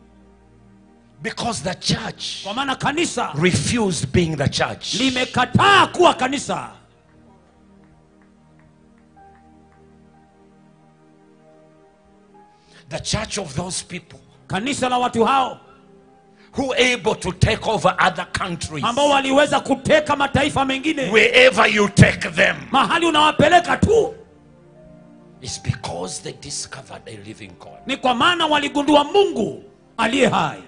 Because the church, kwa maana kanisa, refused being the church. Limekataa kuwa kanisa. The church of those people kanisa la watu hao, who able to take over other countries, ambao waliweza kuteka mataifa mengine, wherever you take them, mahali unawapeleka tu, is because they discovered a living God. Ni kwa maana waligundua Mungu aliye hai.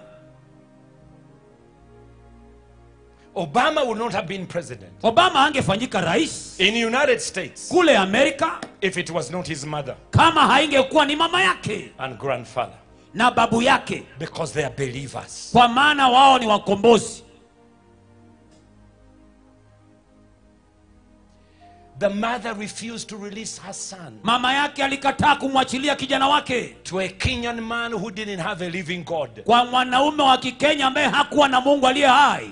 Obama would not have been president. Obama angefanyika rais in the United States, kule Amerika, if it was not his mother, kama haingekuwa ni mama yake, and grandfather, na babu yake. Because they are believers. Kwa maana wao ni wakombozi. The mother refused to release her son. Mama yake alikataa kumwachilia kijana wake. To a Kenyan man who didn't have a living God. Kwa mwanaume wa Kikenya ambaye hakuwa na Mungu aliye hai.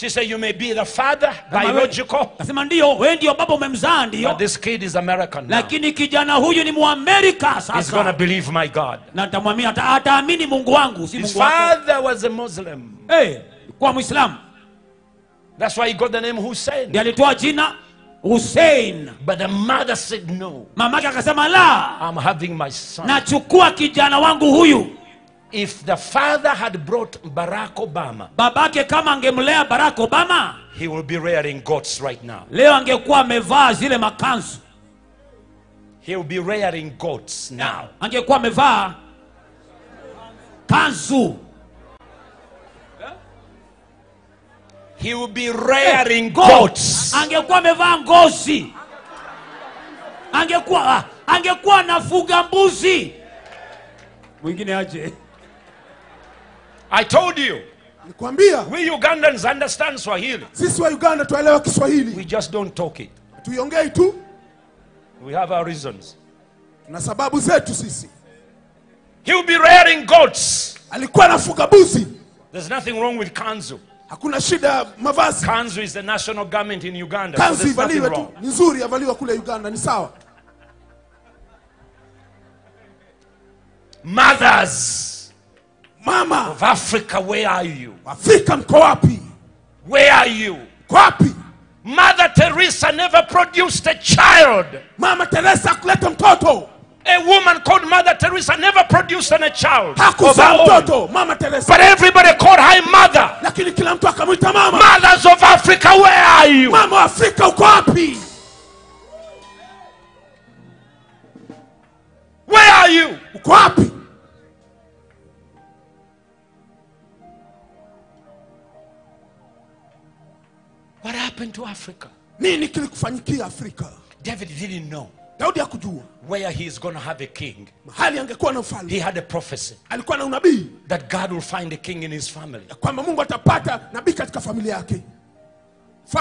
She said, you may be the father, biological. Nasema ndio, wewe ndio baba umemzaa ndio. But this kid is American now. Lakini kijana huyu ni Muamerika sasa. He's going to believe my God. Na atamwamini, ataamini Mungu wangu, si Mungu wako. His father was a Muslim. Eh, kwa Muislamu. That's why he got the name Hussein. Ndiye alitoa jina Hussein. But the mother said no. Mama akasema la. I'm having my son. Nachukua kijana wangu huyu. If the father had brought Barack Obama, babake kama angemlea Barack Obama, he will be rearing goats right now. Leo angekuwa amevaa zile makanzu. He will be rearing goats now. Angekuwa amevaa kanzu. He will be rearing goats. Angekuwa amevaa ngozi. Angekuwa anafuga mbuzi. Mwingine aje. I told you. We Ugandans understand Swahili. Sisi wa Uganda tuelewa Kiswahili. We just don't talk it. Tuiongee tu. We have our reasons. Tuna sababu zetu sisi. He will be rearing goats. Alikuwa anafuga buzi. There's nothing wrong with kanzu. Hakuna shida mavazi. Kanzu is the national garment in Uganda. Kanzu so ivaliwe tu. Ni nzuri avaliwa kule Uganda ni sawa. Mothers, mama of Africa, where are you? African Koapi, where are you? Koapi. Mother Teresa never produced a child. Mama Teresa kuleta mtoto. A woman called Mother Teresa never produced a child. Mtoto, Mama Teresa. But everybody called her mother. Lakini kila mtu akamwita mama. Mothers of Africa, where are you? Mama wa Afrika uko wapi? Where are you? Uko wapi? What happened to Africa? Nini kilikufanyikia Afrika? David didn't know where he is going to have a king. He had a prophecy that God will find a king in his family.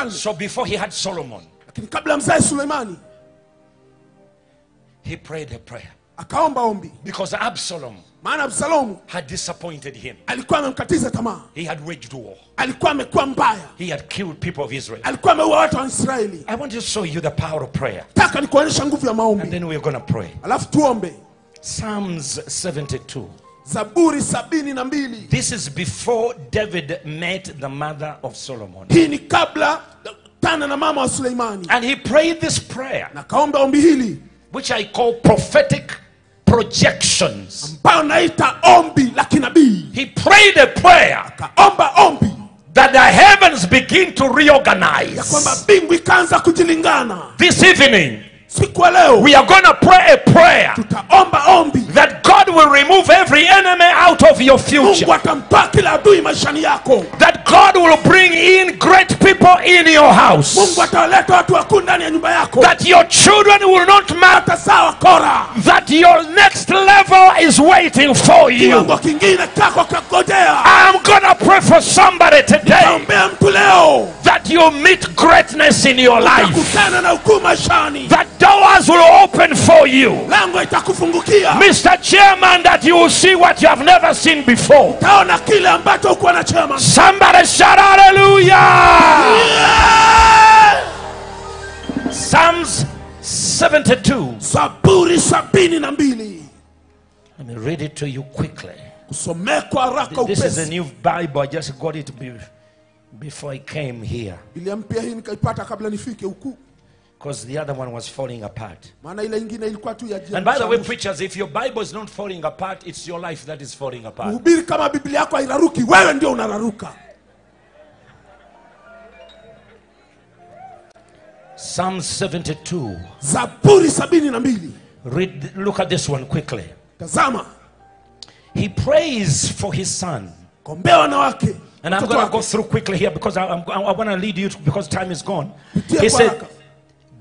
So before he had Solomon, he prayed a prayer. Because Absalom had disappointed him. He had waged war. He had killed people of Israel. I want to show you the power of prayer. And then we are going to pray. Psalms 72. This is before David met the mother of Solomon. And he prayed this prayer, which I call prophetic projections. He prayed a prayer that the heavens begin to reorganize. This evening, we are going to pray a prayer that God will remove every enemy out of your future. That God will bring in great people in your house. That your children will not matter. That your next level is waiting for you. I'm gonna pray for somebody today that you meet greatness in your life. That doors will open for you. Mr. Chairman, that you will see what you have never seen before. Somebody shout hallelujah! Yeah. Psalms 72. Let me read it to you quickly. This is a new Bible. I just got it before I came here, because the other one was falling apart. And by the way, preachers, if your Bible is not falling apart, it's your life that is falling apart. Psalm 72. Look at this one quickly. He prays for his son. And I'm going to go through quickly here because I want to lead you to, because time is gone. He said,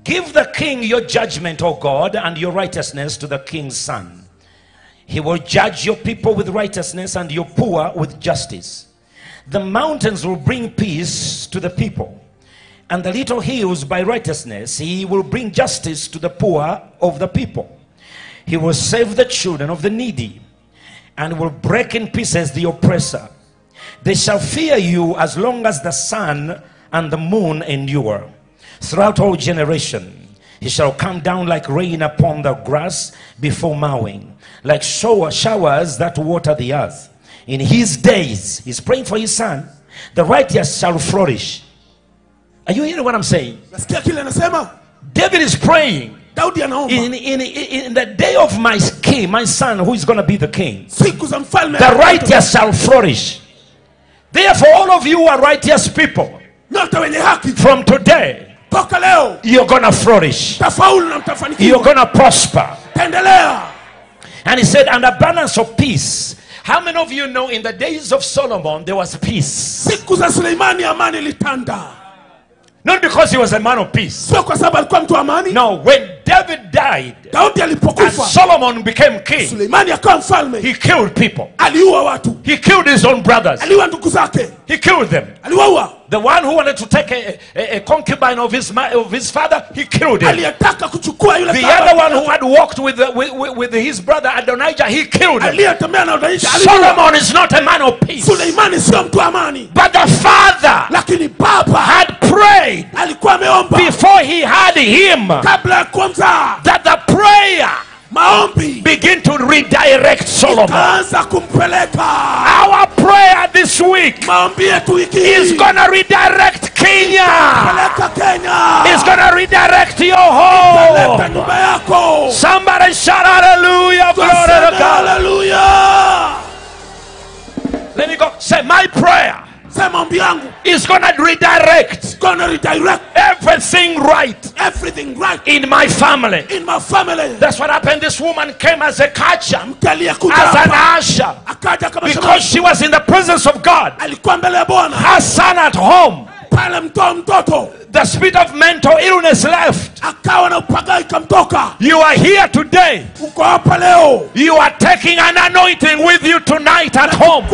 give the king your judgment, O God, and your righteousness to the king's son. He will judge your people with righteousness and your poor with justice. The mountains will bring peace to the people, and the little hills by righteousness. He will bring justice to the poor of the people. He will save the children of the needy and will break in pieces the oppressor. They shall fear you as long as the sun and the moon endure. Throughout all generation, he shall come down like rain upon the grass before mowing, like showers that water the earth. In his days, he's praying for his son, the righteous shall flourish. Are you hearing what I'm saying? David is praying. In the day of my king, my son, who is going to be the king, the righteous shall flourish. Therefore, all of you are righteous people. From today, you're gonna flourish. You're gonna prosper. And he said, and abundance of peace. How many of you know in the days of Solomon there was peace? Not because he was a man of peace. No, when David died and Solomon became king, he killed people. He killed his own brothers. He killed them. The one who wanted to take a concubine of his father, he killed him. The other one who had walked with his brother Adonijah, he killed him. Solomon is not a man of peace, but the father had prayed before he had him that the prayer begin to redirect Solomon. Our prayer this week is gonna redirect Kenya. It's gonna redirect your home. Somebody shout hallelujah, glory to God. Hallelujah. Let me go. Say, my prayer is gonna redirect everything right in my family. That's what happened. This woman came as a catcher, as an usher, because she was in the presence of God. Her son at home, the spirit of mental illness left. You are here today. You are taking an anointing with you tonight at home.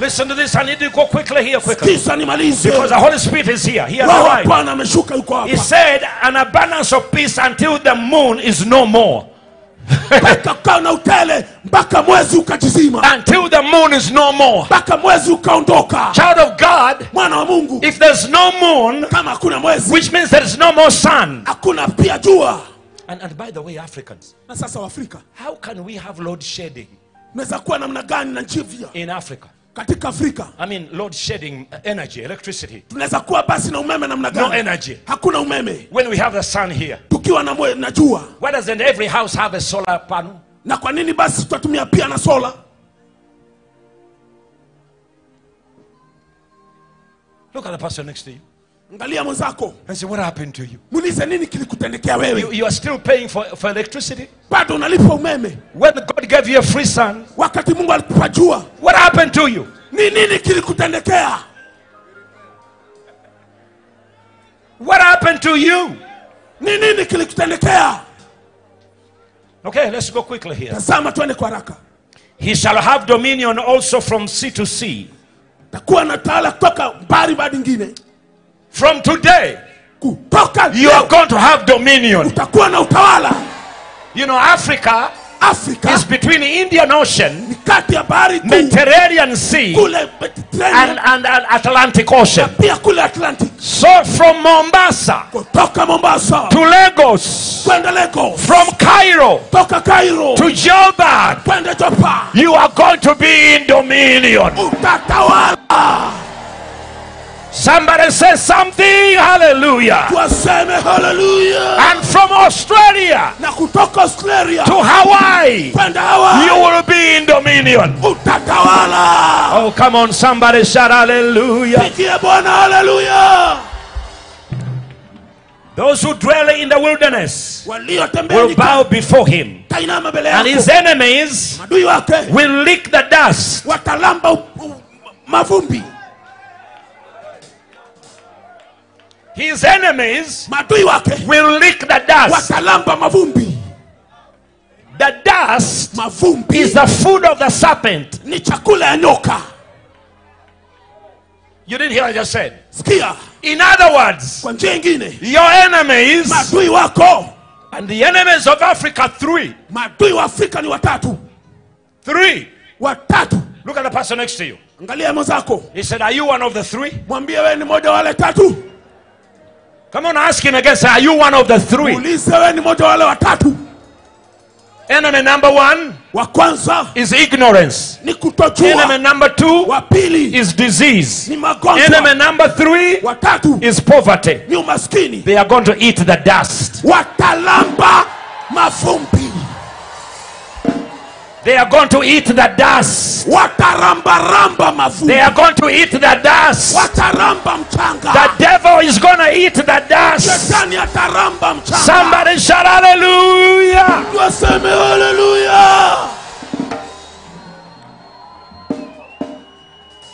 Listen to this. I need to go quickly here, because the Holy Spirit is here. He has arrived. He said, an abundance of peace until the moon is no more. Until the moon is no more. Child of God, if there's no moon, which means there is no more sun. And by the way, Africans, how can we have load shedding in Africa? I mean, load shedding, energy, electricity. No energy. When we have the sun here, why doesn't every house have a solar panel? Look at the person next to you and say, what happened to you? You are still paying for electricity? When God gave you a free sun, what happened to you? What happened to you? Okay, let's go quickly here. He shall have dominion also from sea to sea. From today, you are going to have dominion. You know, Africa is between the Indian Ocean, Mediterranean Sea, and Atlantic Ocean. So from Mombasa to Lagos, from Cairo to Joburg, you are going to be in dominion. Somebody say something, hallelujah. And from Australia to Hawaii, you will be in dominion. Oh, come on, somebody shout hallelujah. Those who dwell in the wilderness will bow before him, and his enemies will lick the dust. His enemies will lick the dust. The dust is the food of the serpent. You didn't hear what I just said. In other words, your enemies and the enemies of Africa, three. Look at the person next to you. He said, are you one of the three? Come on, ask him again. Say, are you one of the three? Enemy number one is ignorance. Enemy number two is disease. Enemy number three is poverty. They are going to eat the dust. They are going to eat the dust. They are going to eat the dust. The devil is going to eat the dust. Somebody shout hallelujah.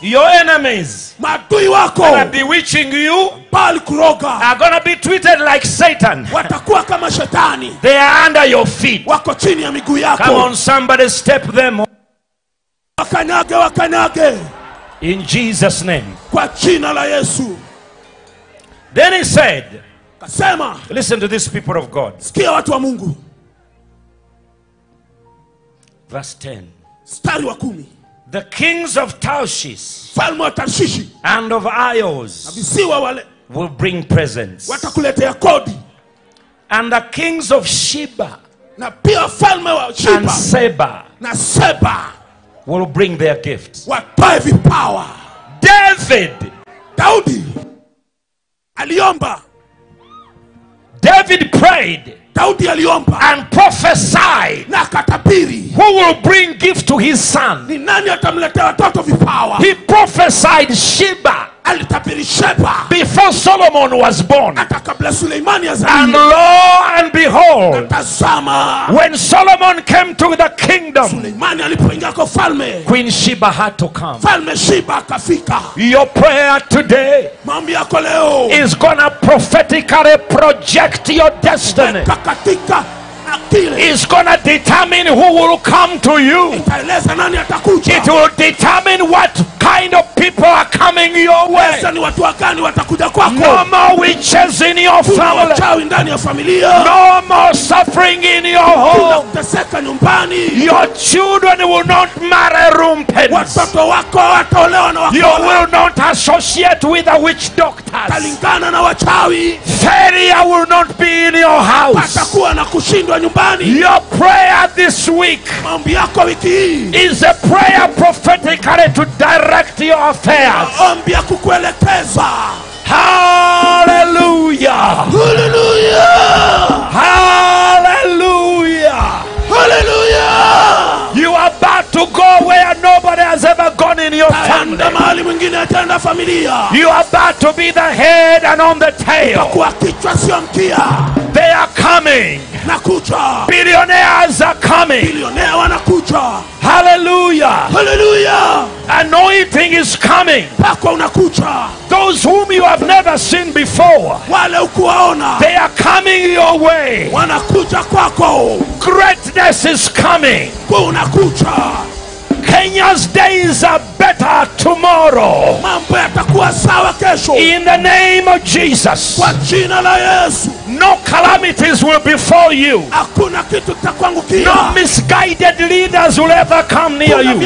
Your enemies that are bewitching you are going to be treated like Satan. They are under your feet. Come on, somebody step them. In Jesus' name. Then he said, listen to this, people of God. Verse 10. The kings of Tarshish and of Ios will bring presents. And the kings of Sheba and Seba will bring their gifts. David prayed and prophesied who will bring gift to his son. He prophesied Sheba before Solomon was born. And lo and behold, when Solomon came to the kingdom, Queen Sheba had to come. Your prayer today is gonna prophetically project your destiny. It's gonna determine who will come to you. It will determine what kind of people are coming your way. No more witches in your family. No more suffering in your home. Your children will not marry rumpets. You will not associate with the witch doctors. Failure will not be in your house. Your prayer this week is a prayer prophetically to direct your affairs. Hallelujah! Hallelujah! Hallelujah! Hallelujah! You are about to go where nobody has ever gone in your family. You are about to be the head and on the tail. They are coming. Billionaires are coming. Hallelujah. Hallelujah. Anointing is coming. Those whom you have never seen before, they are coming your way. Greatness is coming. Kenya's days are better tomorrow. In the name of Jesus. No calamities will befall you. No misguided leaders will ever come near you.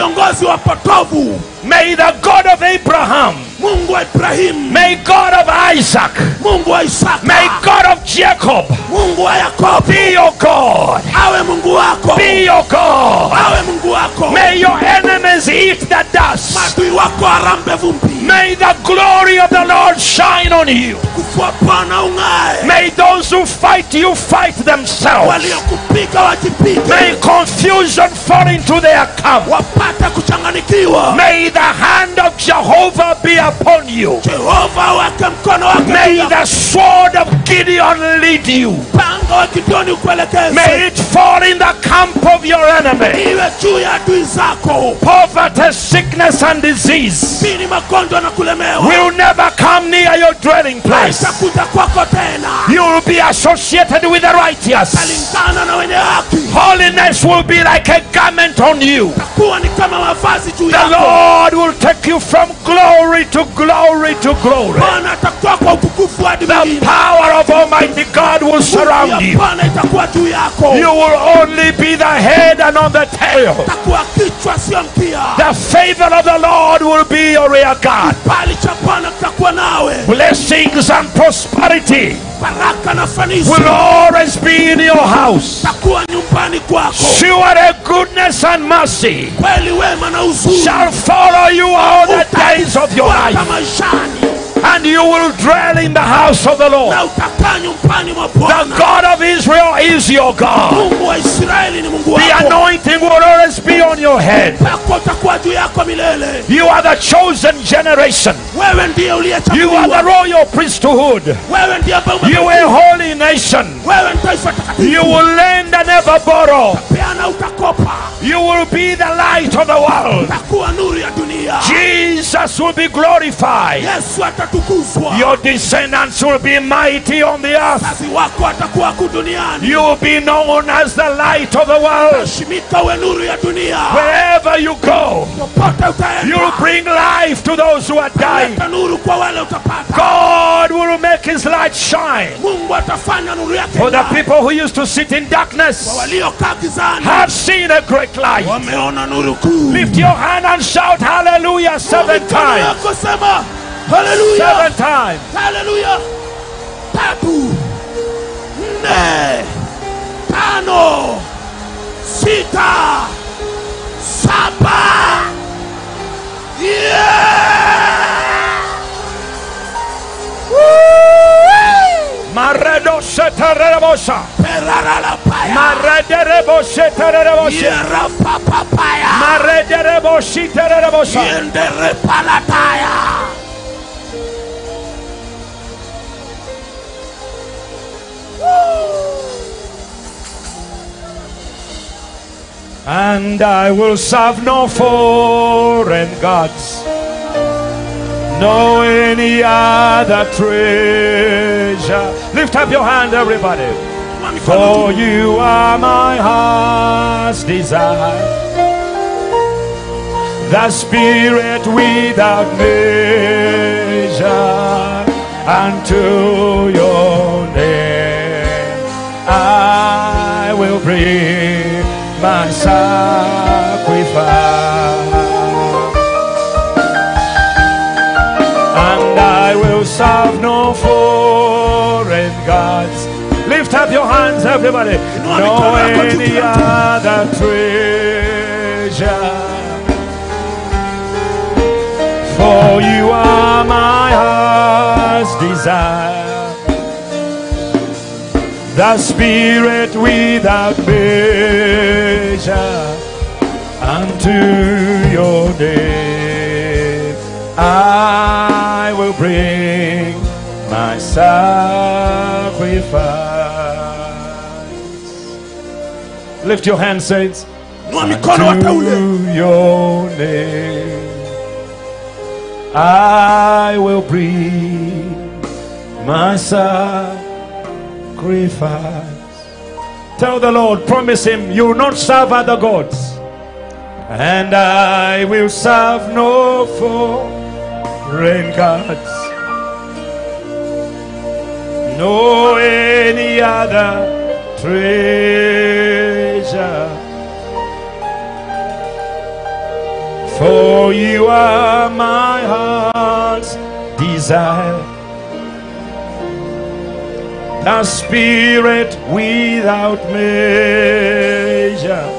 May the God of Abraham, may God of Isaac, may God of Jacob be your God. Be your God. May your enemies eat the dust. May the glory of the Lord shine on you. May those who fight you fight themselves. May confusion fall into their camp. May the hand of Jehovah be upon you. May the sword of Gideon lead you. May it fall in the camp of your enemy. Poverty, sickness and disease will never come near your dwelling place. You will be associated with the righteous. Holiness will be like a garment on you. The Lord will take you from glory to glory to glory. The power of Almighty God will surround you. You will only be the head and on the tail. The favor of the Lord will be your rear guard. Blessings and prosperity will always be in your house. Surely goodness and mercy shall follow you all the days of your life, and you will dwell in the house of the Lord. The God of Israel is your God. The anointing will always be on your head. You are the chosen generation. You are the royal priesthood. You are a holy nation. You will lend and never borrow. You will be the light of the world. Jesus shall soon be glorified. Your descendants will be mighty on the earth. You will be known as the light of the world. Wherever you go, you will bring life to those who are dying. God will make his light shine. For the people who used to sit in darkness have seen a great light. Lift your hand and shout hallelujah 7 times. Hallelujah. 7 times. Hallelujah. Tatu. Ne. Tano. Sita. Saba. Yeah. Woo! Maredo Shetarebosa. Maredo Shetarebosa. And I will serve no foreign gods, no any other treasure. Lift up your hand, everybody. For you are my heart's desire, the spirit without measure, unto your name I will bring my sacrifice. And I will serve no foreign gods. Lift up your hands, everybody. No any other treasure, for you are my heart's desire, the spirit without measure, unto your name I will bring my sacrifice. Lift your hand, saints. Unto your name I will bring my sacrifice. Tell the Lord, promise him, you will not serve other gods. And I will serve no foreign gods, no any other treasure. For you are my heart's desire, the spirit without measure,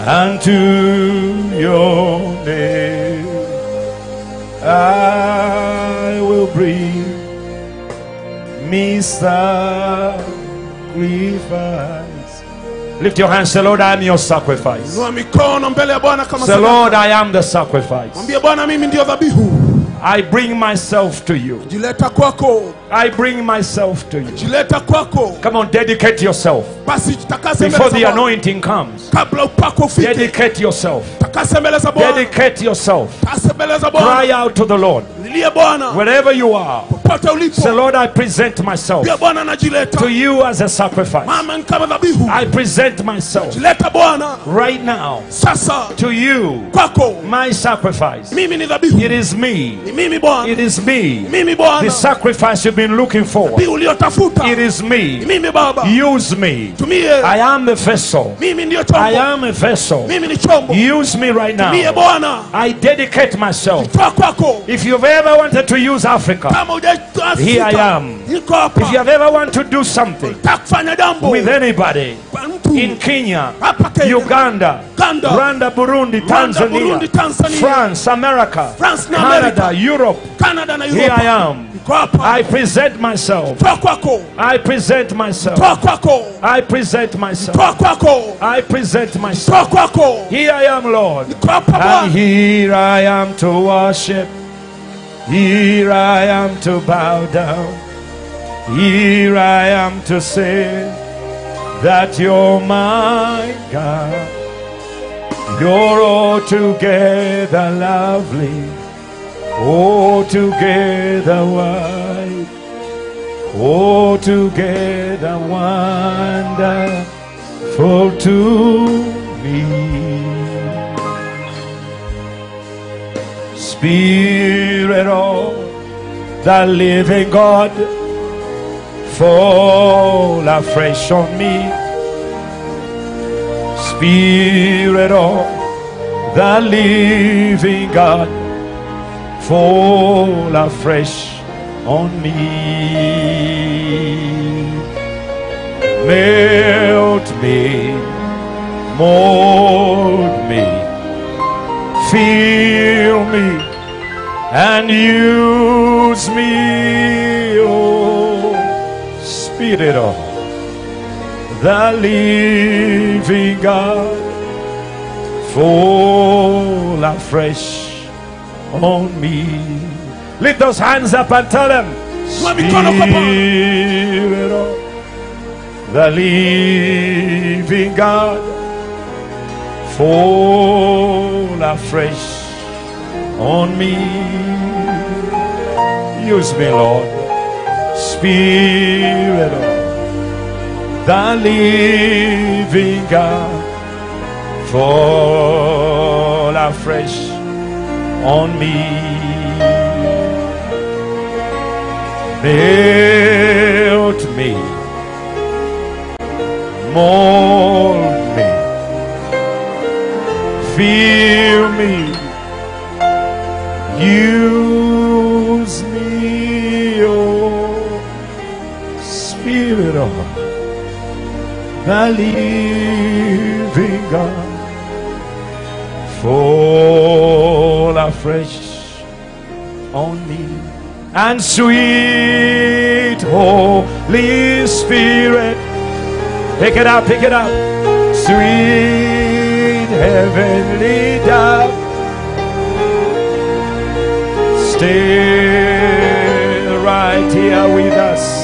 unto your name I will bring me sacrifice. Lift your hands. Say, Lord, I am your sacrifice. Say, Lord, I am the sacrifice. I bring myself to you. I bring myself to you. Come on, dedicate yourself. Before the anointing comes, dedicate yourself. Dedicate yourself. Cry out to the Lord. Wherever you are, say, Lord, I present myself to you as a sacrifice. I present myself right now to you, my sacrifice. It is me. It is me. The sacrifice you've been looking for. It is me. Use me. I am a vessel. I am a vessel. Use me right now. I dedicate myself. If you've ever wanted to use Africa, here I am. If you have ever wanted to do something with anybody in Kenya, Uganda, Rwanda, Burundi, Tanzania, France, America, Canada, Europe, here I am. I present myself. I present myself. I present myself. I present myself. Here I am, Lord. And here I am to worship. Here I am to bow down. Here I am to say that you're my God. You're altogether lovely, altogether wide, altogether wonderful to me. Spirit of the living God, fall afresh on me. Spirit of the living God, fall afresh on me. Melt me, mold me, fill me, and use me, oh Spirit of the living God, fall afresh on me. Lift those hands up and tell them, Spirit of the living God, fall afresh on me. Use me, Lord. Spirit of the living God, fall afresh on me. Melt me, mold me, fill me, use me, oh Spirit of the living God, fall afresh on me. And sweet Holy Spirit, pick it up, pick it up. Sweet heavenly dove, stay right here with us.